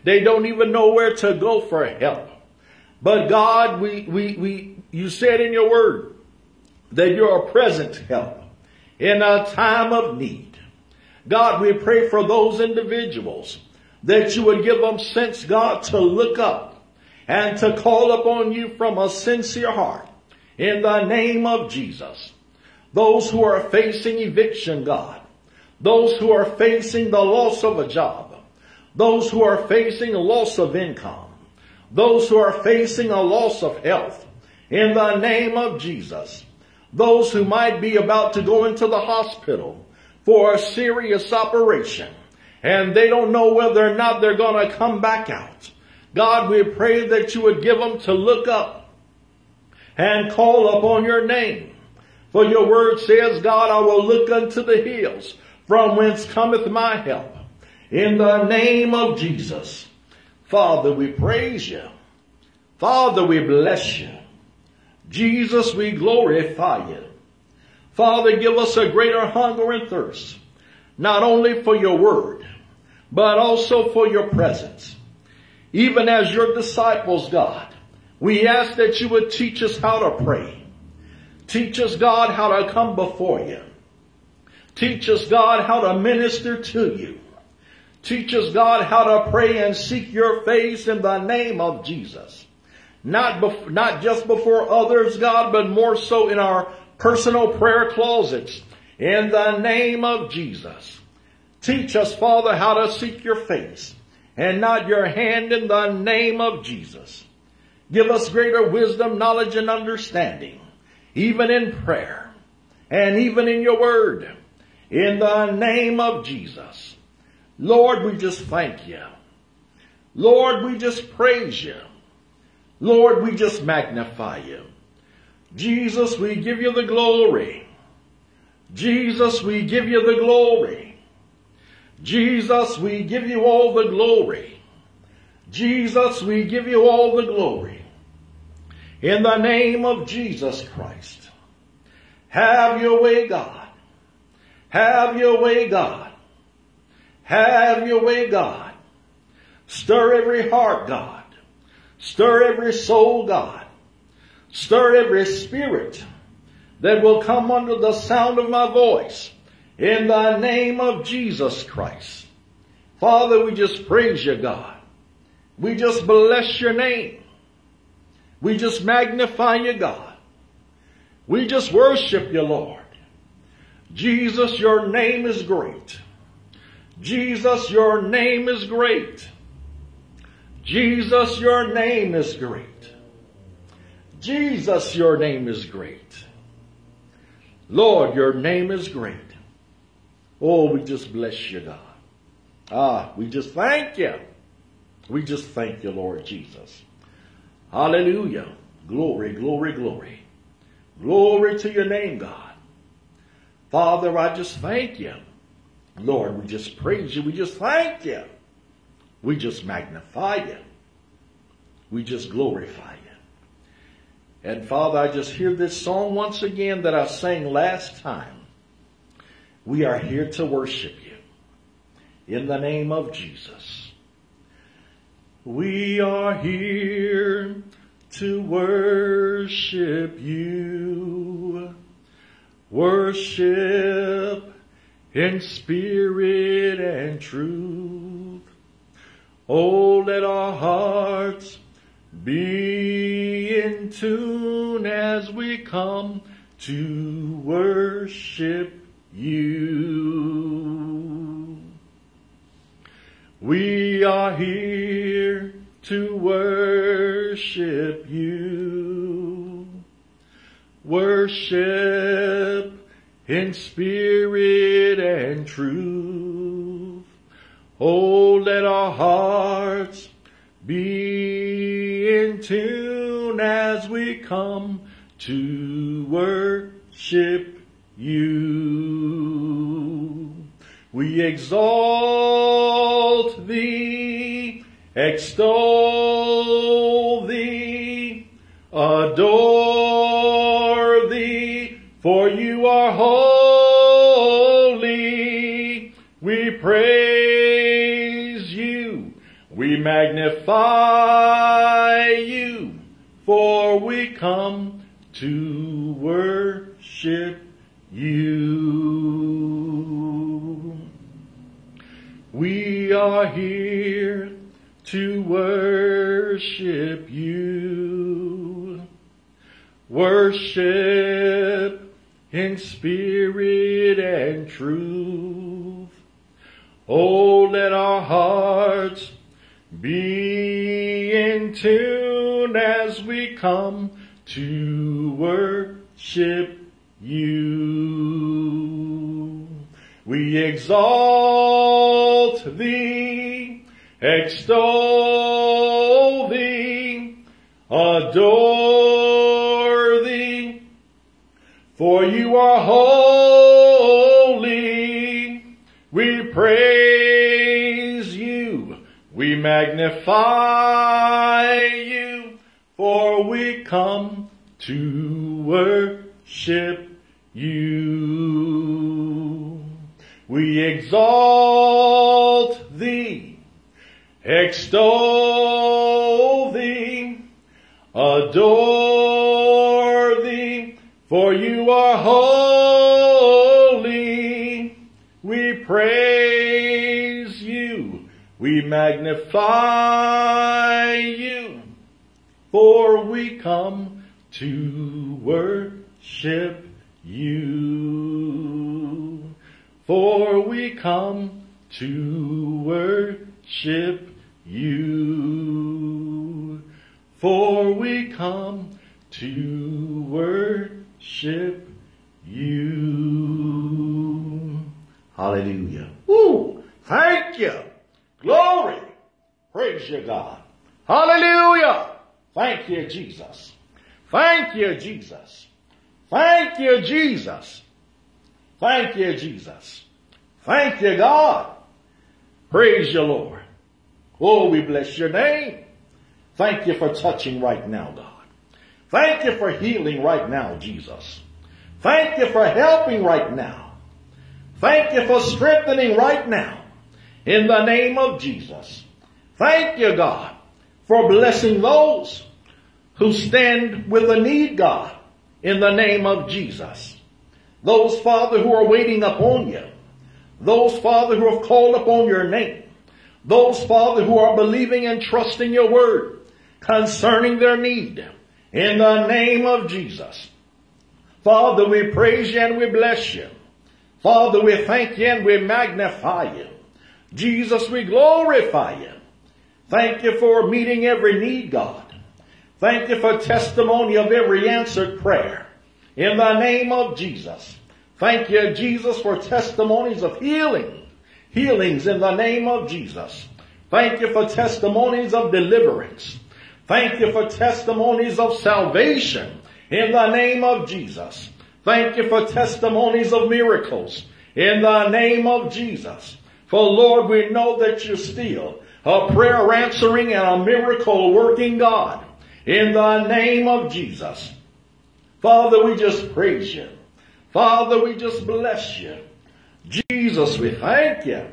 They don't even know where to go for help. But God, you said in your word that you're a present help in a time of need. God, we pray for those individuals that you would give them sense, God, to look up and to call upon you from a sincere heart in the name of Jesus. Those who are facing eviction, God. Those who are facing the loss of a job, those who are facing a loss of income, those who are facing a loss of health, in the name of Jesus, those who might be about to go into the hospital for a serious operation, and they don't know whether or not they're going to come back out. God, we pray that you would give them to look up and call upon your name. For your word says, God, I will look unto the hills, from whence cometh my help. In the name of Jesus. Father, we praise you. Father, we bless you. Jesus, we glorify you. Father, give us a greater hunger and thirst, not only for your word, but also for your presence. Even as your disciples, God, we ask that you would teach us how to pray. Teach us, God, how to come before you. Teach us, God, how to minister to you. Teach us, God, how to pray and seek your face in the name of Jesus. Not just before others, God, but more so in our personal prayer closets. In the name of Jesus. Teach us, Father, how to seek your face and not your hand in the name of Jesus. Give us greater wisdom, knowledge, and understanding, even in prayer and even in your word. in the name of Jesus. Lord, we just thank you. Lord, we just praise you. Lord, we just magnify you. Jesus, we give you the glory. Jesus, we give you the glory. Jesus, we give you all the glory. Jesus, we give you all the glory. In the name of Jesus Christ. Have your way, God. Have your way, God. Have your way, God. Stir every heart, God. Stir every soul, God. Stir every spirit that will come under the sound of my voice. In the name of Jesus Christ. Father, we just praise you, God. We just bless your name. We just magnify you, God. We just worship you, Lord. Jesus, your name is great. Jesus, your name is great. Jesus, your name is great. Jesus, your name is great. Lord, your name is great. Oh, we just bless you, God. Ah, we just thank you. We just thank you, Lord Jesus. Hallelujah. Glory, glory, glory. Glory to your name, God. Father, I just thank you. Lord, we just praise you. We just thank you. We just magnify you. We just glorify you. And Father, I just hear this song once again that I sang last time. We are here to worship you. In the name of Jesus. We are here to worship you, worship in spirit and truth. Oh, let our hearts be in tune as we come to worship you. We are here to worship you, worship in spirit and truth. Oh, let our hearts be in tune as we come to worship you. We exalt thee, extol thee, adore thee, for you are holy. We praise you, we magnify you, for we come to worship you. We are here to worship you, worship in spirit and truth. Oh, let our hearts be in tune as we come to worship you. We exalt thee, extol thee, adore thee, for you are holy. We praise you, we magnify you, for we come to worship you. We exalt thee, extol thee, adore thee, for you are holy. We praise you, we magnify you, for we come to worship you. For we come to worship you, for we come to worship you. Hallelujah. Woo! Thank you. Glory. Praise you, God. Hallelujah. Thank you, Jesus. Thank you, Jesus. Thank you, Jesus. Thank you, Jesus. Thank you, God. Praise you, Lord. Oh, we bless your name. Thank you for touching right now, God. Thank you for healing right now, Jesus. Thank you for helping right now. Thank you for strengthening right now. In the name of Jesus. Thank you, God, for blessing those who stand with the need, God. In the name of Jesus. Those, Father, who are waiting upon you. Those, Father, who have called upon your name. Those, Father, who are believing and trusting your word concerning their need. In the name of Jesus. Father, we praise you and we bless you. Father, we thank you and we magnify you. Jesus, we glorify you. Thank you for meeting every need, God. Thank you for testimony of every answered prayer. In the name of Jesus. Thank you, Jesus, for testimonies of healing. Healings in the name of Jesus. Thank you for testimonies of deliverance. Thank you for testimonies of salvation. In the name of Jesus. Thank you for testimonies of miracles. In the name of Jesus. For Lord, we know that you're still a prayer answering and a miracle working God. In the name of Jesus. Father, we just praise you. Father, we just bless you. Jesus, we thank you.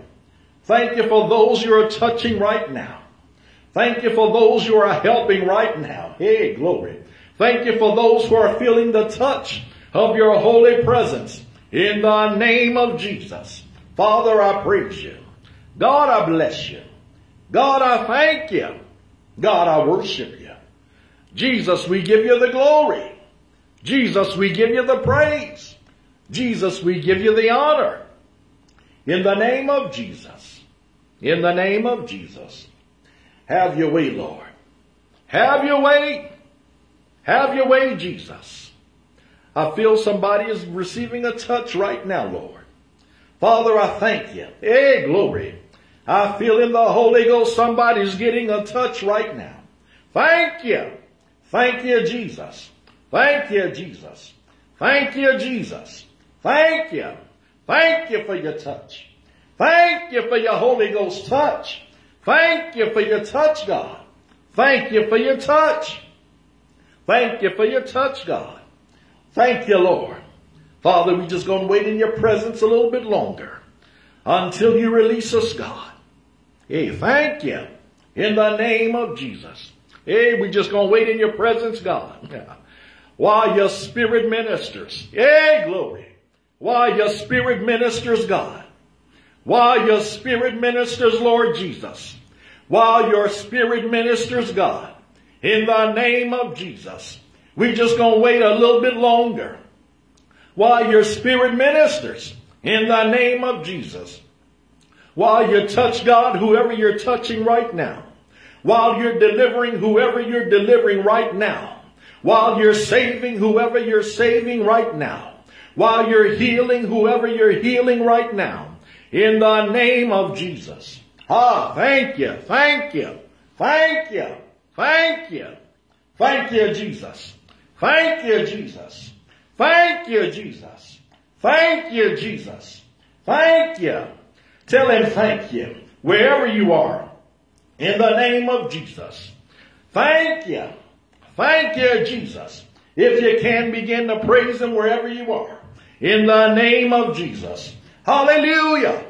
Thank you for those you are touching right now. Thank you for those you are helping right now. Hey, glory. Thank you for those who are feeling the touch of your holy presence. In the name of Jesus. Father, I praise you. God, I bless you. God, I thank you. God, I worship you. Jesus, we give you the glory. Jesus, we give you the praise. Jesus, we give you the honor. In the name of Jesus. In the name of Jesus. Have your way, Lord. Have your way. Have your way, Jesus. I feel somebody is receiving a touch right now, Lord. Father, I thank you. Hey, glory. I feel in the Holy Ghost somebody's getting a touch right now. Thank you. Thank you, Jesus. Thank you, Jesus. Thank you, Jesus. Thank you. Thank you for your touch. Thank you for your Holy Ghost touch. Thank you for your touch, God. Thank you for your touch. Thank you for your touch, God. Thank you, Lord. Father, we're just going to wait in your presence a little bit longer until you release us, God. Hey, thank you. In the name of Jesus. Hey, we're just going to wait in your presence, God. Yeah. While your spirit ministers. Hey, glory. While your spirit ministers, God. While your spirit ministers, Lord Jesus. While your spirit ministers, God. In the name of Jesus. We're just going to wait a little bit longer. While your spirit ministers. In the name of Jesus. While you touch, God, whoever you're touching right now. While you're delivering whoever you're delivering right now. While you're saving whoever you're saving right now. While you're healing whoever you're healing right now. In the name of Jesus. Ah, thank you. Thank you. Thank you. Thank you. Thank you, Jesus. Thank you, Jesus. Thank you, Jesus. Thank you, Jesus. Thank you. Tell him thank you. Wherever you are. In the name of Jesus. Thank you. Thank you, Jesus. If you can, begin to praise him wherever you are. In the name of Jesus. Hallelujah.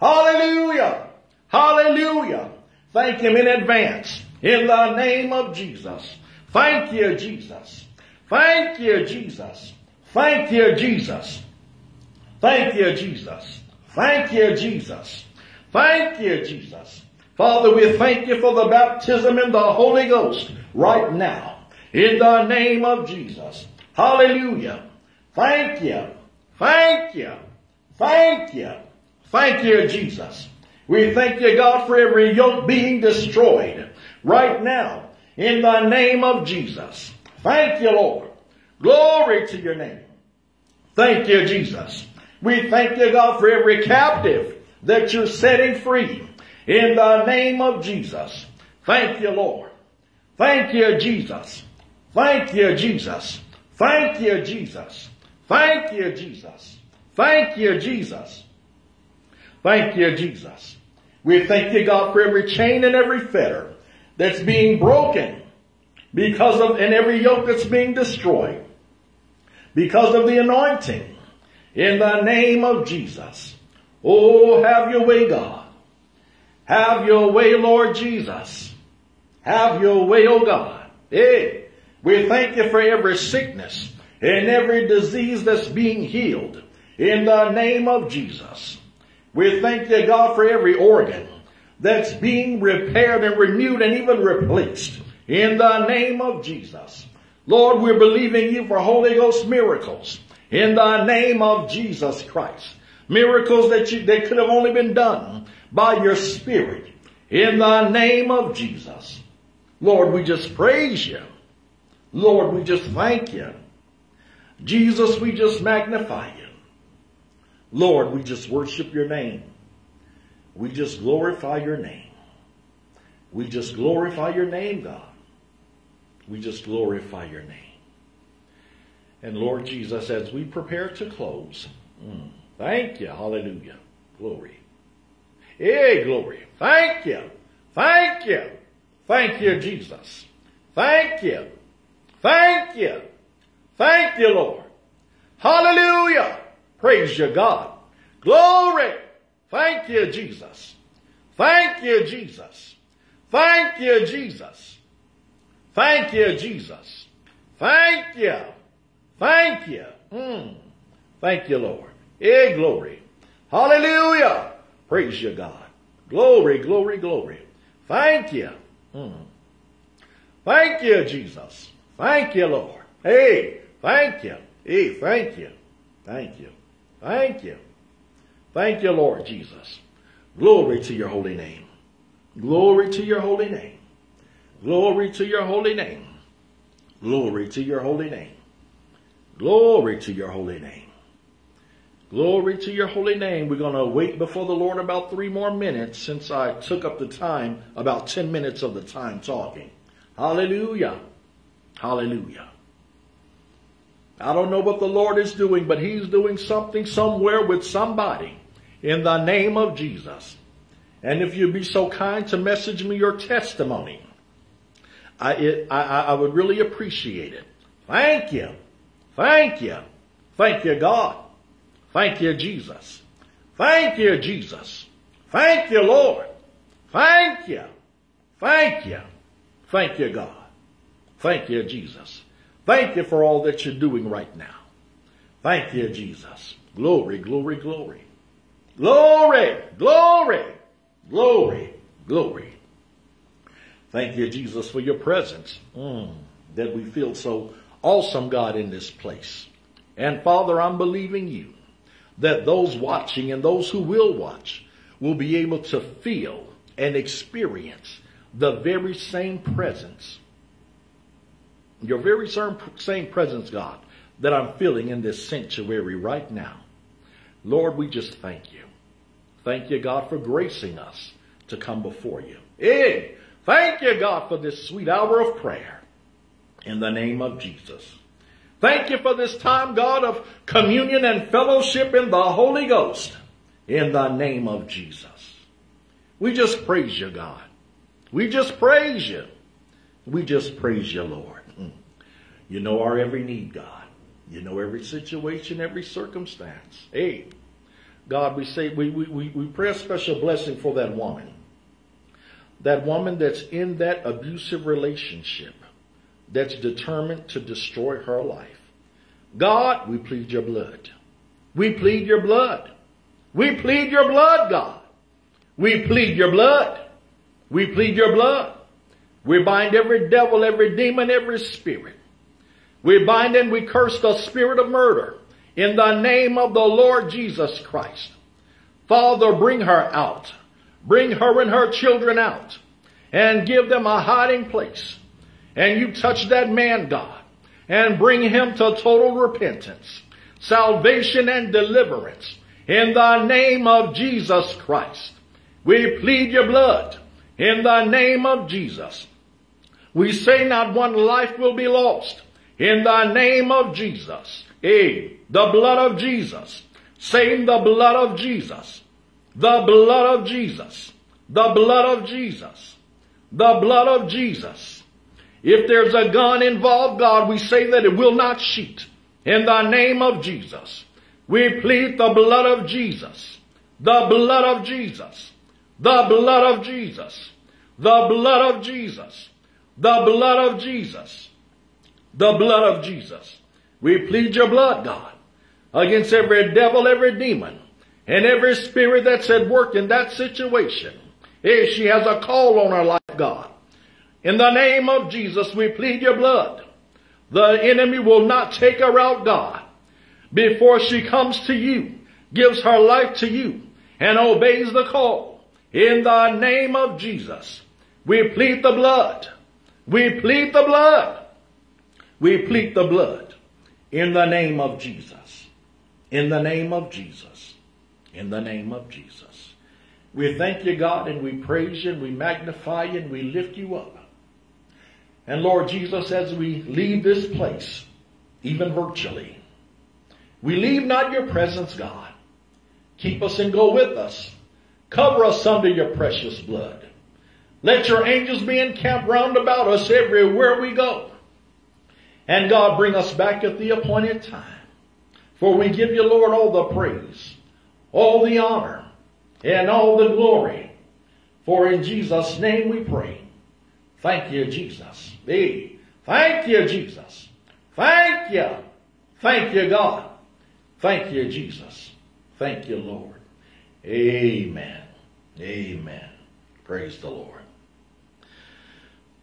Hallelujah. Hallelujah. Thank him in advance. In the name of Jesus. Thank you, Jesus. Thank you, Jesus. Thank you, Jesus. Thank you, Jesus. Thank you, Jesus. Thank you, Jesus. Father, we thank you for the baptism in the Holy Ghost right now. In the name of Jesus. Hallelujah. Thank you. Thank you. Thank you. Thank you, Jesus. We thank you, God, for every yoke being destroyed right now. In the name of Jesus. Thank you, Lord. Glory to your name. Thank you, Jesus. We thank you, God, for every captive that you're setting free in the name of Jesus. Thank you, Lord. Thank you, Jesus. Thank you, Jesus. Thank you, Jesus. Thank you, Jesus. Thank you, Jesus. Thank you, Jesus. We thank you, God, for every chain and every fetter that's being broken because of, and every yoke that's being destroyed because of the anointing in the name of Jesus. Oh, have your way, God. Have your way, Lord Jesus. Have your way, oh God. Hey, we thank you for every sickness and every disease that's being healed in the name of Jesus. We thank you, God, for every organ that's being repaired and renewed and even replaced in the name of Jesus. Lord, we're believing you for Holy Ghost miracles in the name of Jesus Chrisst. Miracles that could have only been done by your Spirit in the name of Jesus. Lord, we just praise you. Lord, we just thank you. Jesus, we just magnify you. Lord, we just worship your name. We just glorify your name. We just glorify your name, God. We just glorify your name. And Lord Jesus, as we prepare to close, thank you, hallelujah, glory. Hey, glory, thank you, thank you, thank you, Jesus. Thank you, thank you, thank you, Lord. Hallelujah. Praise your God. Glory. Thank you, Jesus. Thank you, Jesus. Thank you, Jesus. Thank you, Jesus. Thank you. Thank you. Thank you, Lord. Hey, glory. Hallelujah. Praise your God. Glory, glory, glory. Thank you. Thank you, Jesus. Thank you, Lord. Hey, thank you. Hey, thank you. Thank you. Thank you. Thank you, Lord Jesus. Glory to your holy name. Glory to your holy name. Glory to your holy name. Glory to your holy name. Glory to your holy name. Glory to your holy name. We're going to wait before the Lord about 3 more minutes, since I took up the time, about 10 minutes of the time talking. Hallelujah. Hallelujah. I don't know what the Lord is doing, but he's doing something somewhere with somebody in the name of Jesus. And if you'd be so kind to message me your testimony, I would really appreciate it. Thank you. Thank you. Thank you, God. Thank you, Jesus. Thank you, Jesus. Thank you, Lord. Thank you. Thank you. Thank you, God. Thank you, Jesus. Thank you for all that you're doing right now. Thank you, Jesus. Glory, glory, glory. Glory, glory, glory, glory. Thank you, Jesus, for your presence that we feel so awesome, God, in this place. And Father, I'm believing you that those watching and those who will watch will be able to feel and experience the very same presence, your very same presence, God, that I'm feeling in this sanctuary right now. Lord, we just thank you. Thank you, God, for gracing us to come before you. Hey, thank you, God, for this sweet hour of prayer in the name of Jesus. Thank you for this time, God, of communion and fellowship in the Holy Ghost in the name of Jesus. We just praise you, God. We just praise you. We just praise you, Lord. You know our every need, God. You know every situation, every circumstance. Hey, God, we say, we pray a special blessing for that woman. That woman that's in that abusive relationship that's determined to destroy her life. God, we plead your blood. We plead your blood. We plead your blood, God. We plead your blood. We plead your blood. We bind every devil, every demon, every spirit. We bind and we curse the spirit of murder in the name of the Lord Jesus Christ. Father, bring her out. Bring her and her children out and give them a hiding place. And you touch that man, God, and bring him to total repentance. salvation and deliverance in the name of Jesus Christ. We plead your blood in the name of Jesus. We say not one life will be lost in the name of Jesus. Hey, the blood of Jesus. Saying the blood of Jesus. The blood of Jesus. The blood of Jesus. The blood of Jesus. If there's a gun involved, God, we say that it will not shoot in the name of Jesus. We plead the blood of Jesus. The blood of Jesus. The blood of Jesus. The blood of Jesus. The blood of Jesus. The blood of Jesus. We plead your blood, God, against every devil, every demon, and every spirit that's at work in that situation. If she has a call on her life, God, in the name of Jesus, we plead your blood. The enemy will not take her out, God, before she comes to you, gives her life to you, and obeys the call. In the name of Jesus, we plead the blood. We plead the blood. We plead the blood in the name of Jesus. In the name of Jesus. In the name of Jesus. We thank you, God, and we praise you, and we magnify you, and we lift you up. And Lord Jesus, as we leave this place, even virtually, we leave not your presence, God. Keep us and go with us. Cover us under your precious blood. Let your angels be encamped round about us everywhere we go. And God, bring us back at the appointed time. For we give you, Lord, all the praise, all the honor, and all the glory. For in Jesus' name we pray. Thank you, Jesus. Hey, thank you, Jesus. Thank you. Thank you, God. Thank you, Jesus. Thank you, Lord. Amen. Amen. Praise the Lord.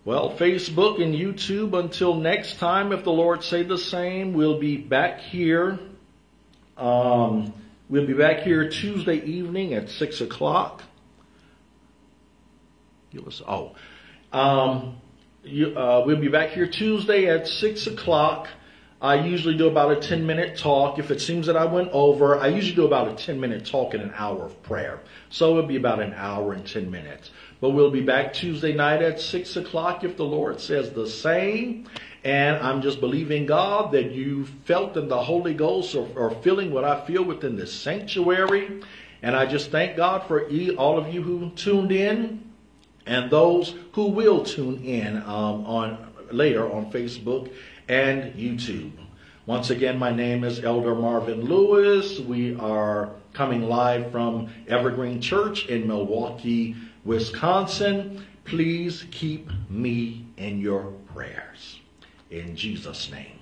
Well, Facebook and YouTube, until next time, if the Lord say the same, we'll be back here. We'll be back here Tuesday evening at 6 o'clock. We'll be back here Tuesday at 6 o'clock. I usually do about a 10-minute talk. If it seems that I went over, I usually do about a 10-minute talk and an hour of prayer. So it'll be about an hour and 10 minutes. But we'll be back Tuesday night at 6 o'clock if the Lord says the same. And I'm just believing, God, that you felt in the Holy Ghost or feeling what I feel within this sanctuary. And I just thank God for all of you who tuned in and those who will tune in later on Facebook and YouTube. Once again, my name is Elder Marvin Lewis. We are coming live from Evergreen Church in Milwaukee, Wisconsin. Please keep me in your prayers. In Jesus' name.